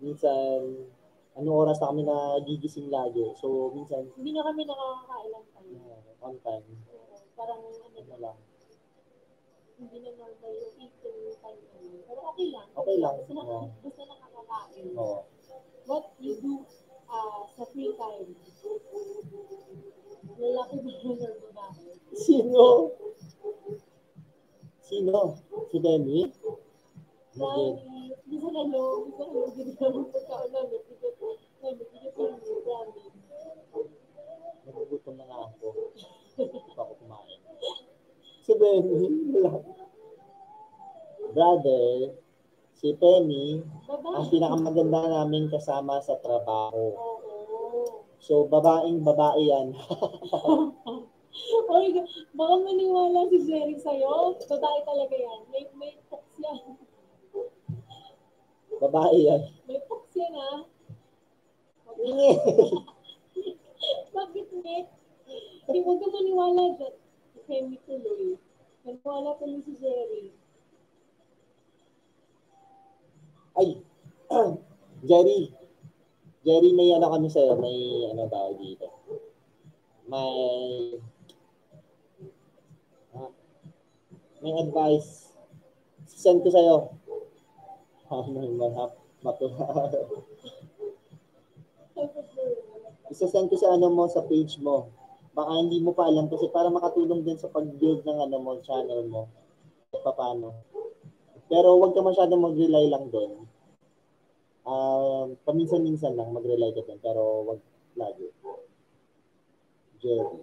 Minsan, ano oras na kami nagigising lagi. So, minsan... Hindi na kami nakakakailang tayo. Yeah, on time. So, parang ano na lang. Hindi na normal yung eight to nine time namin. Pero okay lang. Okay lang. Gusto na, yeah. Gusto na kakakain. Oh. What you do uh, sa free time? Lalaki ba yung normal ba? Sino? Si Sino? Si Denny? Lagi. Bisa nanya, bisa nanya di dalam perkawinan nanti dia pun, nanti dia pun berani. Nagugutom na nga ako. Hindi pa ako kumain. Si Benny, brother, si Penny, ang pinakamaganda namin kasama sa trabaho. So, babaeng-babae yan. Oy, baka maniwala si Jerry sa'yo. Babae talaga yan. May, may pox yan. Babae yan. May pox yan, ha? Bakit, Nick? Hindi, huwag ka maniwala dyan. Kemi tuloy. Maniwala ko ni si Jerry. Ay, Jerry. Jerry, may ano kami sa'yo. May ano tao dito. May... Ah, may advice. Send ko sa'yo. Ano yung mga matuha. Isa-send ko sa ano mo, sa page mo. Baka hindi mo pa alam kasi para makatulong din sa pag-build ng ano mo, channel mo. Paano. Pero huwag ka masyado mag-rely lang doon. Uh, paminsan-minsan lang mag-rely ka doon, pero huwag lagi. Jerry.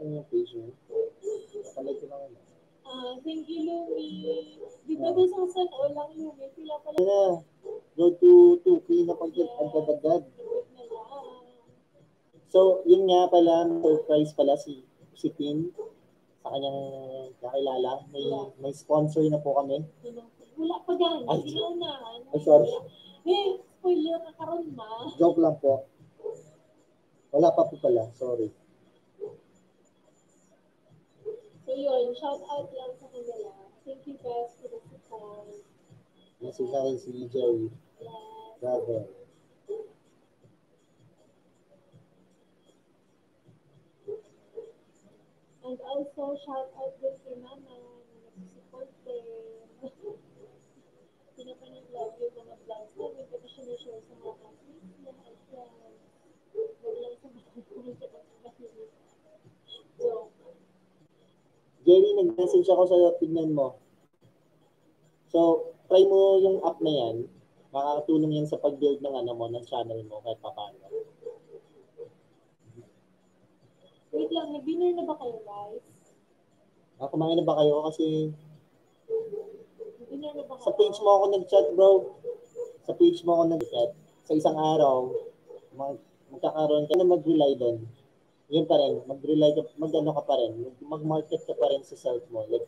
Saan yung page mo? Nakalike ko lang yun. Ah, thank you, Lumi. Di ba ba sa San O lang, Lumi? Sila pala. Yeah. Go to two K na pag-agad-agad. So, yun nga pala, surprise pala si, si Pin sa kanyang kakilala. May, may sponsor na po kami. Wala pa dyan. Ay, ay sorry. Eh, spoiler na karon ba? Joke lang po. Wala pa po pala. Sorry. So yun, shout out lang sa kanila. Thank you guys for the support. Nasa kayo si Jerry. Yes. Brother. And also, shout out din si Mama. Nag-support din. Pinapanag-love yung mga vlogs na. May pag-share-share sa mga classmates na. At yan. Nag-love sa mga classmates. Joke. Jerry, nag-message ako sa'yo. Tignan mo. So, try mo yung app na yan. Makakatulong yan sa pag-build ng, ano mo, ng channel mo kahit paano. Wait lang, nag-dinner na ba kayo, guys? Ah, kumain na ba kayo? Kasi... Dinner na ba kayo? Sa page mo ako nag-chat, bro. Sa page mo ako nag-chat. Sa isang araw, mag magkakaroon ka na mag-rely doon. Yun pa rin, mag-rely ka, mag-ano ka pa rin. Mag-market ka pa rin sa self mo. Like,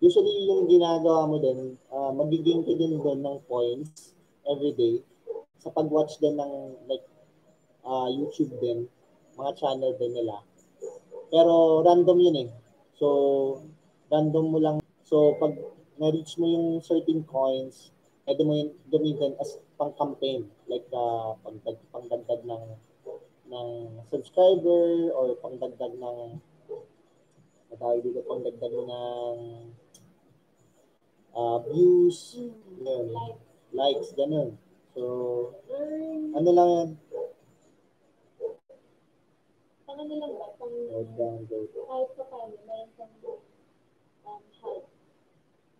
usually, yung ginagawa mo din, uh, magiging ka din doon ng points every day sa pag-watch din ng like uh, YouTube din, mga channel din nila. Pero random yun eh. So, random mo lang. So, pag na-reach mo yung certain coins, pwede mo yun gamitin as pang-campaign. Like, uh, pang-dag, pang-dagdag ng, ng subscriber or pang-dagdag ng matawag dito pang dagdag mo ng uh, views, mm, yun, like. Likes, ganun. So, mm, ano lang yan? Pang ano lang ba? Pang kahit pa paano, mayroon pang um, help.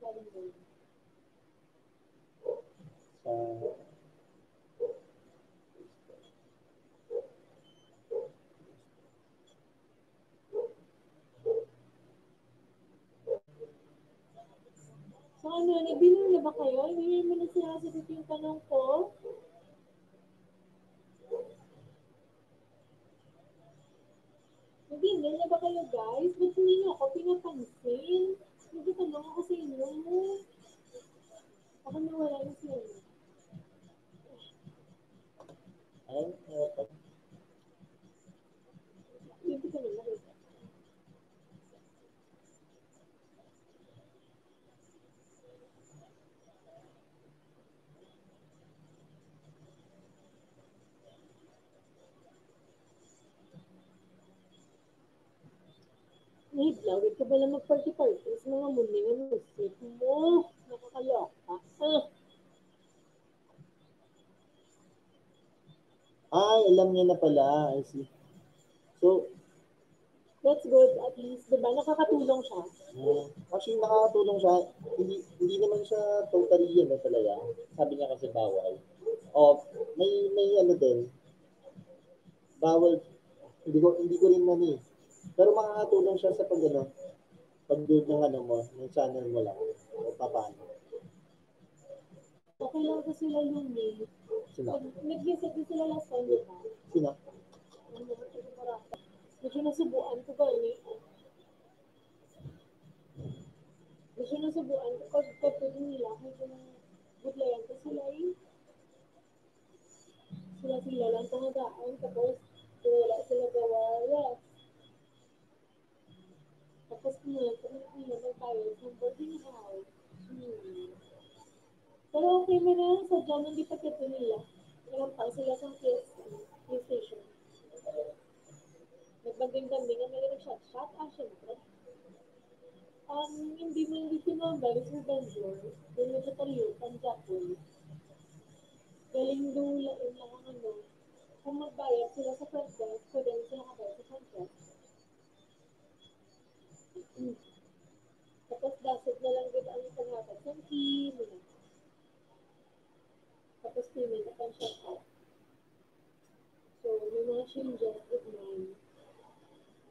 Value. Sa... So ano, nag-dinner na ba kayo? Hindi mo na sinasagot yung tanong ko? Nag-dinner na ba kayo, guys? Ba't hindi nyo ako pinapansin? Nag-tanong ako sa inyo. Baka nawala yung sila. Ay, ay, ay. Hindi ka nila. Wait lang, wait ka pala mag-party-party sa mga muling ang music mo. Nakakaloka. Ah. alam niya na pala. I see. So, that's good. At least, diba? Nakakatulong siya. Uh, actually, nakakatulong siya. Hindi, hindi naman siya totally yun na talaga. Sabi niya kasi bawal. O, may, may ano din. Bawal. Hindi ko, hindi ko rin man eh. Pero makakatulong siya sa pag, ano, pag-build ng ano mo, ng channel mo lang. O paano. Okay lang ko sila yung name. Sina? Nag-visit ko sila last time, diba? Sina? Ano, ito parang. Medyo nasubuan ko ba ni? Medyo nasubuan ko kasi patuloy nila. Medyo naglayan ko sila eh. Sila-sila lang tangadaan. Tapos wala sila gawa. Yes. Tapos ngayon, kung ano na tayo ng boarding house. Hmm. Pero okay, may nalang sa dyan. Hindi pa kato nila. Meron pa sila sa P S P station. Nagbanding-banding ang mga nag-shot-shot. Ah, syempre. Um, hindi mo hindi sinabay sa Banjor. Doon na sa Tariyo, Panjapon. Galing dula yung mga ano. Kung magbayad sila sa front desk, pwede na sila kabayad sa front desk. Tapos dasig na lang din ang pangatag ng team. Tapos payment at ang shot-out. So, may mga changes with mine.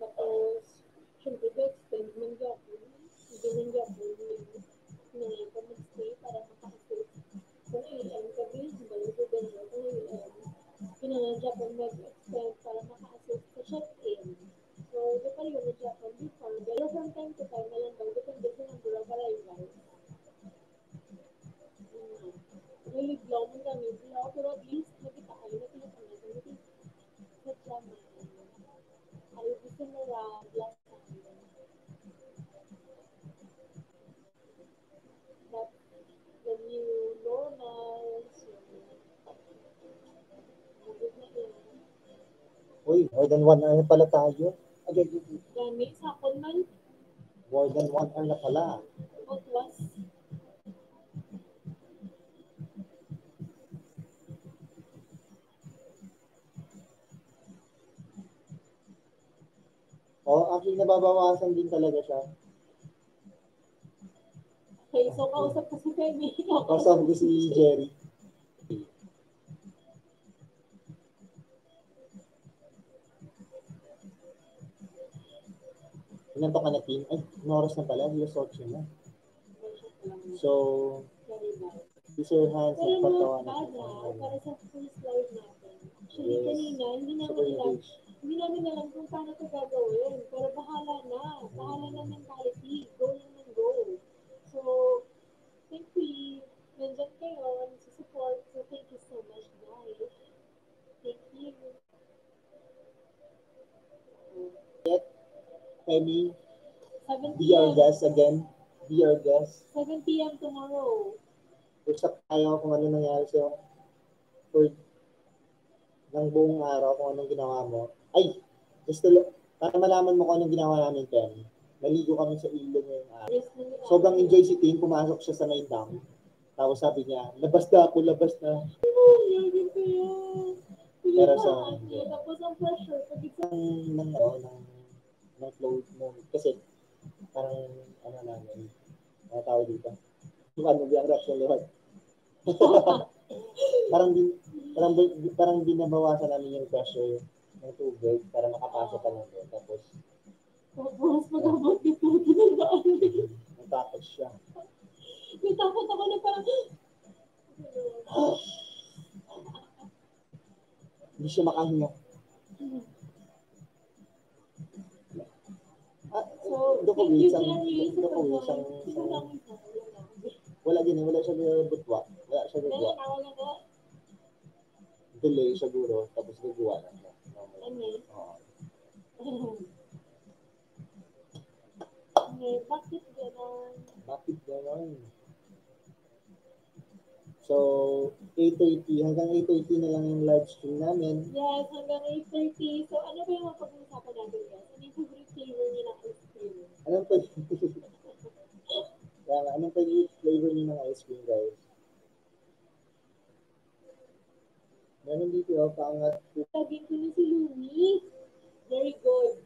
Tapos, syempre, ba-extend ng Japon. Hindi ng Japon, nangyay pa mag-stay para makakasip. Kung A M ka visible, ito ganyan kung A M. Yun ang Japon mag-extend para makakasip sa check-in. So, ito pa yun ang Japon before. Pero from time to time, alam daw, depende sa number of arrival. Naliglaw mo kami sila, pero at least, nakitaan na pinatanggap natin sa Japon. Ayaw gusto mo lang last time. That's the new normal. Uy, more than one hour na pala tayo. Again, gani, sakon man. More than one hour na pala. What was? Oh, actually, nababawasan din talaga siya. Okay, so kausap ko si Femi. Kausap ko si Jerry. Ilan to ka na, team? Ay, noras na pala. Yes, ocho na. So, use your hands at patawa na. Para sa first slide natin. Actually, kanina, hindi naman lang. Hindi namin alam kung paano ito gagawin. Pero bahala na. Bahala na mentality. Go lang ng go. So, thank you. Nandiyan kayo. Support. So, thank you so much, guys. Thank you. Yet, Penny, be our guest again. Be our guest. seven p m tomorrow. Usap tayo kung ano nangyari sa'yo. For ng buong araw kung anong ginawa mo. Ay, just to, para malaman mo kung anong ginawa namin, Penny. Naligo kami sa ilog ngayong araw. Sobrang enjoy si Tim. Pumasok siya sa night down. Tapos sabi niya, labas na ako, labas na. Pero sa... Tapos ang pressure. Nang na-upload mo. Kasi, parang, ano namin, mga tao dito. Yung ano, yung rap sa lewat. Parang, parang, parang binabawasan namin yung pressure ng tubig para makapasok ka lang doon. Tapos, tapos mag-abot yung tubig ng daan. Natakot siya. Natakot ako na parang, hindi siya makahinga. Ah, so, doon ko isang, doon ko isang, wala din, wala siya butwa. Wala siya butwa. Delay siguro, tapos nagawa lang. Ano? Oo. Okay, bakit gano'n? Bakit gano'n? So, eight thirty. Hanggang eight thirty na lang yung live stream namin. Yes, hanggang eight thirty. So, ano ba yung mapag-usapan natin yan? Ano yung favorite flavor niyo ng ice cream? Anong favorite? Kaya, anong favorite flavor niyo ng ice cream, guys? Ganun din po, paangat. Laging ko na si Luis. Very good.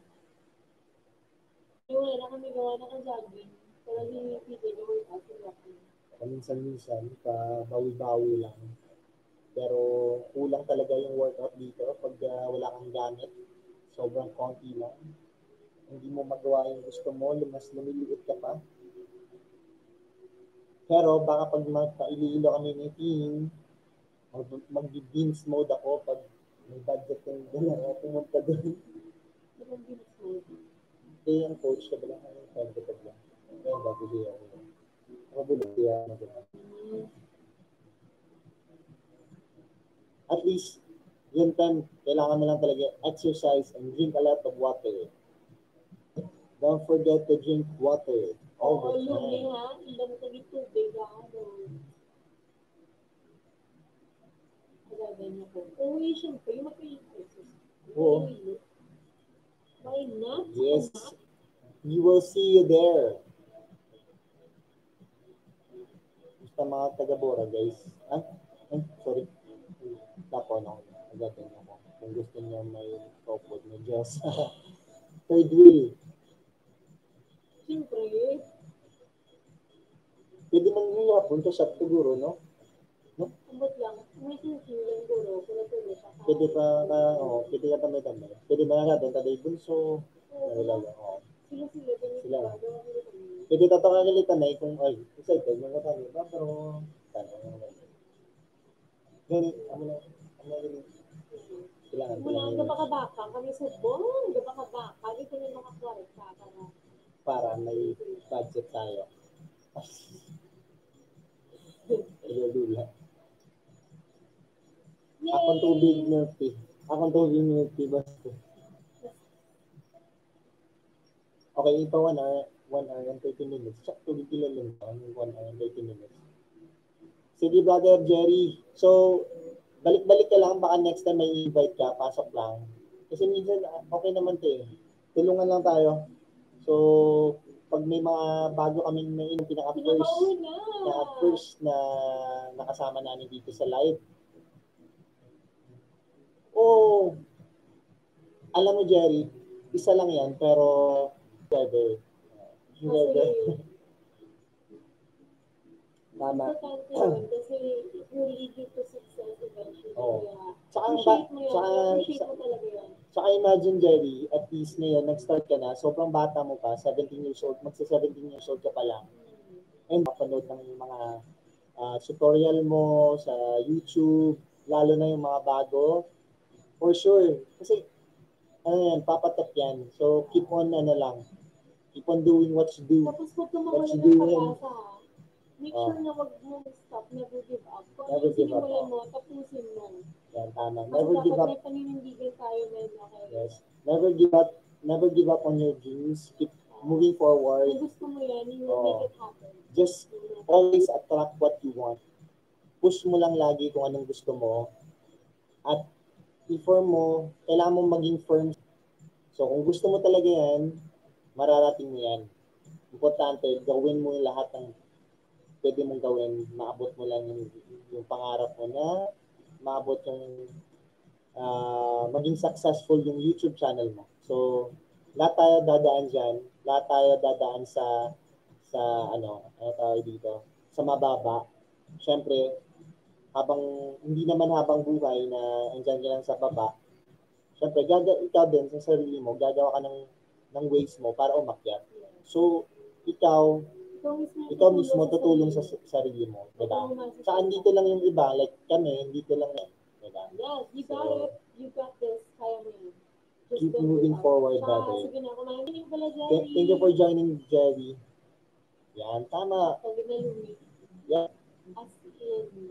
Wala na kami gawa na ka-jogging. Pero si Peter, gawin ako jogging. Paminsan-minsan, pabawi-bawi lang. Pero kulang talaga yung workout dito pag uh, wala kang gamit. Sobrang konti lang. Hindi mo magawa yung gusto mo, mas lumiliit ka pa. Pero baka pag magpa-ililo kami ni team, mag-beams mode ako pag may budget ng gano'n, pumunta doon. Anong beams mode? Kaya ang coach ka ba lang? Anong budget ka ba? Kaya bago siya. Mabulit siya. At least, yung time, kailangan na lang talaga exercise and drink a lot of water. Don't forget to drink water. Oo, lumi ha. Ilang tagit tubig ako. Agagay niya po. Uy, siyempre, yung mag-exercise. Oo. Why not? Yes. You will see you there. Basta mga taga-Bora, guys. Ah? Eh, sorry. Tapo na ako. Agagay niya po. Kung gusto niyo may topod na Diyos. Third wheel. Siyempre. Pwede man nila punta sa siguro, no? No? Ambot lang. May sinising lang guro. Pwede pa na, o. Pwede ka tamay tamay. Pwede ba natin taday bunso? Nalala, o. Sila sila. Sila. Pwede tataka nila tanay kung, ay, excited mo ka tanay ba? Pero, tanay mo naman. Ganit, ano na, ano na, kailangan. Mula ang gapakabaka. Kami sa buong gapakabaka. Dito na nakakwarek sa para. Para may budget tayo. Ayaw dula. Akong tubig milky. Akong tubig milky. Basta. Okay, ito one hour and thirty minutes. Check tubig kilo lang. one hour and thirty minutes. Sige, brother Jerry. So, balik-balik ka lang. Baka next time may invite ka. Pasok lang. Kasi minsan, okay naman tayo. Tulungan lang tayo. So, pag may mga bago kaming may pinaka-first na. na first na nakasama namin dito sa live. Oh, alam mo Jerry, isa lang yan pero whatever. Whatever. Tama. Kasi yung lead to success eventually. Appreciate mo yun. Appreciate mo talaga yun. Saka imagine, Jerry, at least ngayon, nag-start ka na, sobrang bata mo pa, seventeen years old, magsa seventeen years old ka pa lang. And mapanood ng mga uh, tutorial mo sa YouTube, lalo na yung mga bago. For sure, kasi, ano yan, papatap yan. So, keep on, ano lang, keep on doing what you do. Tapos, huwag ka mawala ng pag-asa. Make uh, sure na wag mo stop, never give up. Kung never give up. Mo, tapusin mo. Yan, tama. Never give up. Tayo, yes. Never give up. Never give up on your dreams. Keep moving forward. Kung gusto mo yan, you will make it happen. Just always attract what you want. Push mo lang lagi kung anong gusto mo. At i-firm mo, kailangan mo maging firm. So kung gusto mo talaga yan, mararating mo yan. Importante, gawin mo yung lahat ng pwede mong gawin. Maabot mo lang yung, yung pangarap mo na maabot yung uh, maging successful yung YouTube channel mo. So, lahat tayo dadaan dyan. Lahat tayo dadaan sa sa ano, ano tawag dito, sa mababa. Siyempre, habang, hindi naman habang buhay na andyan ka lang sa baba. Siyempre, gaga, ikaw din sa sarili mo, gagawa ka ng, ng ways mo para umakyat. So, ikaw, ikaw mismo tutulong sa sarili mo, diba? Saan dito lang yung iba, like kami, dito lang yan, diba? Yes, you got it, you got this, kaya mo yun. Keep moving forward, brother. Thank you for joining, Jerry. Yan, tama. Yeah.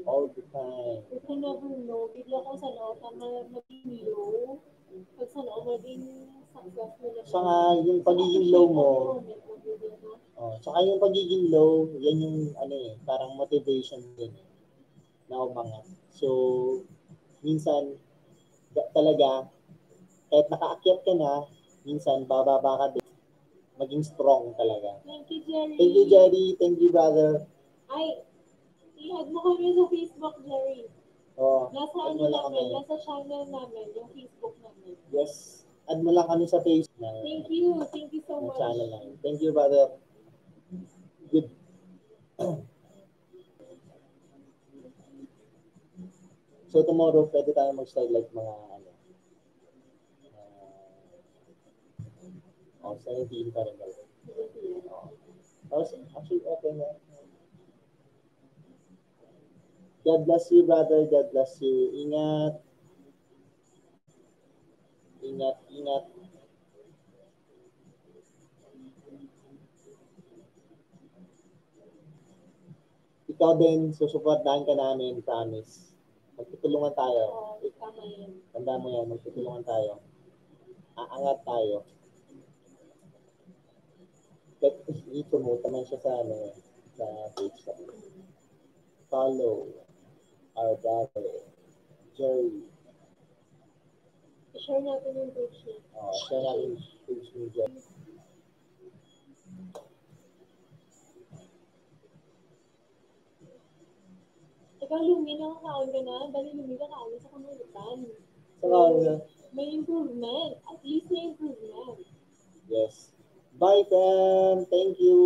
All the time. You can never know, bigla kang sa loob, maging low, pag sa loob, maging successful. Saka yung pagiging low mo, oh, saka yung pagiging low, yan yung ano eh, parang motivation din eh, na umangat. So, minsan, talaga, kahit nakaakyat ka na, minsan, bababa ka din. Maging strong talaga. Thank you, Jerry. Thank you, Jerry. Thank you, brother. Ay, ihag mo kami sa Facebook, Jerry. Oh, Last add mo lang kami. Kami. Nasa channel namin, yung Facebook namin. Yes. Add mo lang kami sa Facebook. Thank you. Thank you so much. Channel lang. Thank you, brother. Good. So tomorrow, pwede tayo mag-start like mga ano. Uh, oh, seventeen pa rin. Actually, okay na. God bless you, brother. God bless you. Ingat. Ingat, ingat. Ikaw din, susuportahan ka namin, promise. Magtutulungan tayo. Tanda mo yan, magtutulungan tayo. Aangat tayo. But i-promote naman siya sa, ano, sa page sa follow. Our brother, Jerry. Share natin yung page niya. Oh, share natin yung page ni Jerry. Ikaw, Lumi, nakakaon ka na. Dali, Lumi, nakakaon sa kamulitan. Sa kamulitan. May improvement. At least may improvement. Yes. Bye, Pam. Thank you.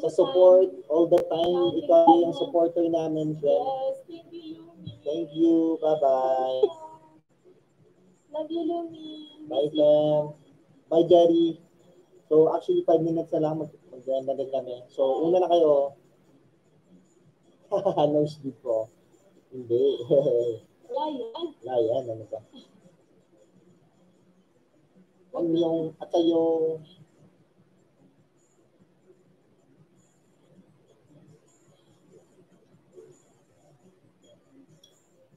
Sa support all the time. Ikaw yung supporter namin, friend. Yes, thank you, Lumi. Thank you. Bye-bye. Love you, Lumi. Bye, Pam. Bye, Jerry. So, actually, five minutes na lang. Mag-end na din kami. So, una na kayo. No sleep ko. Hindi. Layan. Layan. Ano ba? Ano yung at yung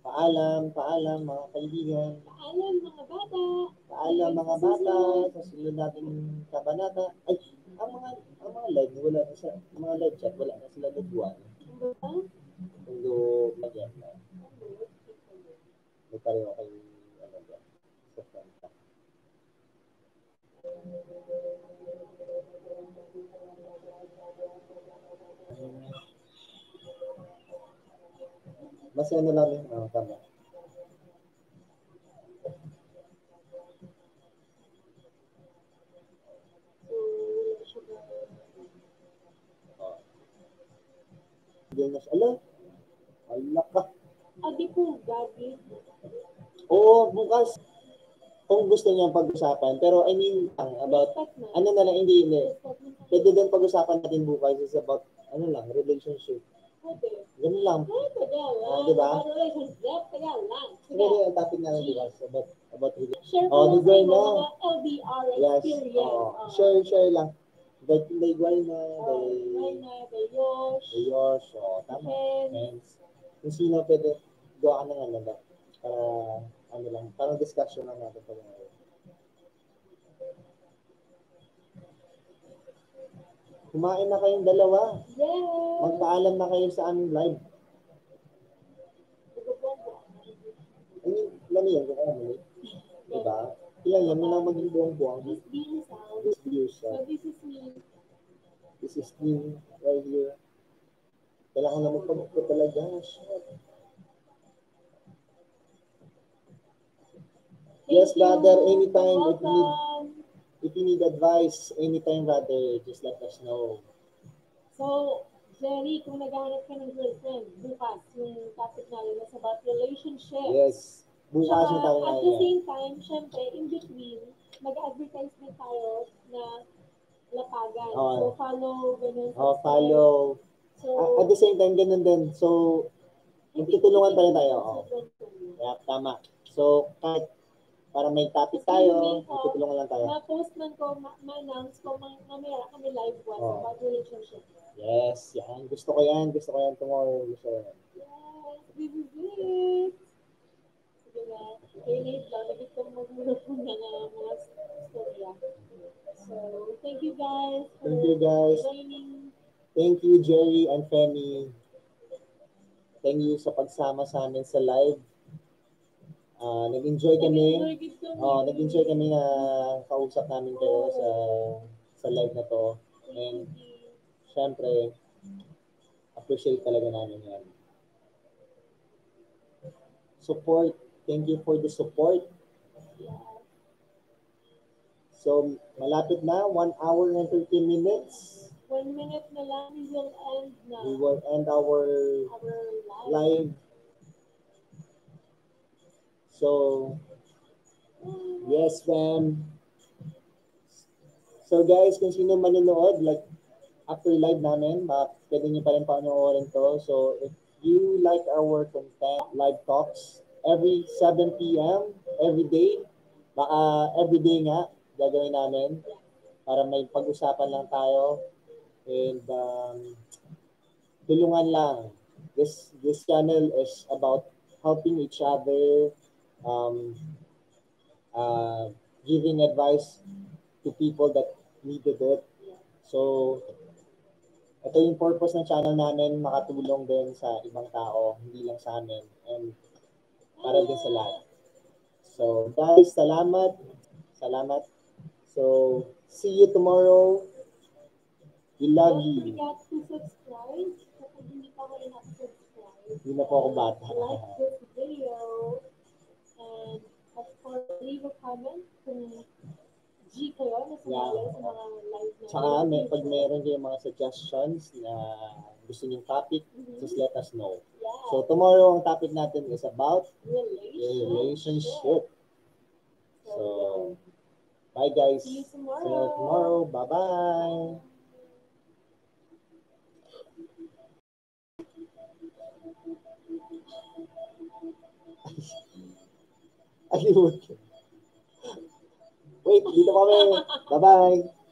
Paalam, paalam mga kaibigan. Paalam mga bata. Paalam mga bata. Sa sunod natin kabanata. Ay, ang mga ang mga live wala na sa mga live chat wala na sila nagbuwan. Hindi magyan na. May pareho kay ano ba? Sa kanta. Mas ano lang yung mga tama. Alam? Alak ka. Adi po, Gabi. Oo, bukas. Kung gusto niyang pag-usapan. Pero I mean, about, ano na lang, hindi, hindi. Pwede din pag-usapan natin bukas is about, ano lang, relationship. Pwede. Ganun lang. Pwede, di ba? Relationship, kaya lang. Pwede, ang topic na lang, di ba? About, about relationship. Share po lang sa mga L D R experience. Share, share lang. But may Guayna, may... Guayna, may Yosh. May Yosh, o, tama. Friends. Kung sino pwede, gawa ka ng ano lang. Para, ano lang, parang discussion lang natin. Kumain na kayong dalawa. Yes! Magpaalam na kayo sa aming live. I mean, lami yan, kung ano, diba? Kilala mo lang maging buwang-buwang. This view is out. This view is out. So this is me. This is me. Right here. Kailangan na magpamit ko talaga. Yes, brother. Anytime. If you need, if you need advice, anytime, brother. Just let us know. So, Jerry, kung naghahanap ka ng girlfriend, bukas yung topic na yun is about relationship. Yes. Bukas na tayo at the same time, syempre, in between, mag-advertise na tayo na lapagan. Oh. So, follow, ganun. Oh, follow. So, at the same time, ganun din. So, magtutulungan pa rin tayo. Oh. Yeah, tama. So, kahit para may topic tayo, magtutulungan lang tayo. Ma-post man ko, ma-announce ko, mamaya kami live one about relationship. Yes, yan. Gusto ko yan. Gusto ko yan tomorrow. Gusto ko yan. Yes, we will do it. So thank you guys. Thank you guys. Joining. Thank you Jerry and Femi. Thank you sa pagsama sa amin sa live. Uh, nag-enjoy kami. Oh, nag-enjoy kami na kausap namin kayo sa sa live na to. And syempre, appreciate talaga namin yan. support. Thank you for the support. So, malapit na, one hour and thirty minutes. One minute na lang, we will end na. We will end our, our live. live. So, yes, ma'am. So, guys, kung sino manunood, like, after live namin, pwede nyo pa rin panoorin to. So, if you like our content, live talks, every seven p m, every day, baka every day nga, gagawin namin para may pag-usapan lang tayo and um, tulungan lang. This this channel is about helping each other, um, uh, giving advice to people that needed it. So, ito yung purpose ng channel namin, makatulong din sa ibang tao, hindi lang sa amin, and para din sa lahat. So, guys, salamat. Salamat. So, see you tomorrow. We love you. Don't forget to subscribe. Kapag hindi pa ko rin subscribe. Hindi na po ako bata. Like this video. And of course, leave a comment kung G kayo na sumali sa mga live na. Tsaka may, pag meron kayong mga suggestions na gusto niyong topic, mm-hmm. just let us know. Yeah. So tomorrow, ang topic natin is about relationship. relationship. So, so bye guys. See you tomorrow. See you tomorrow. Bye-bye. Wait, dito kami. Bye-bye.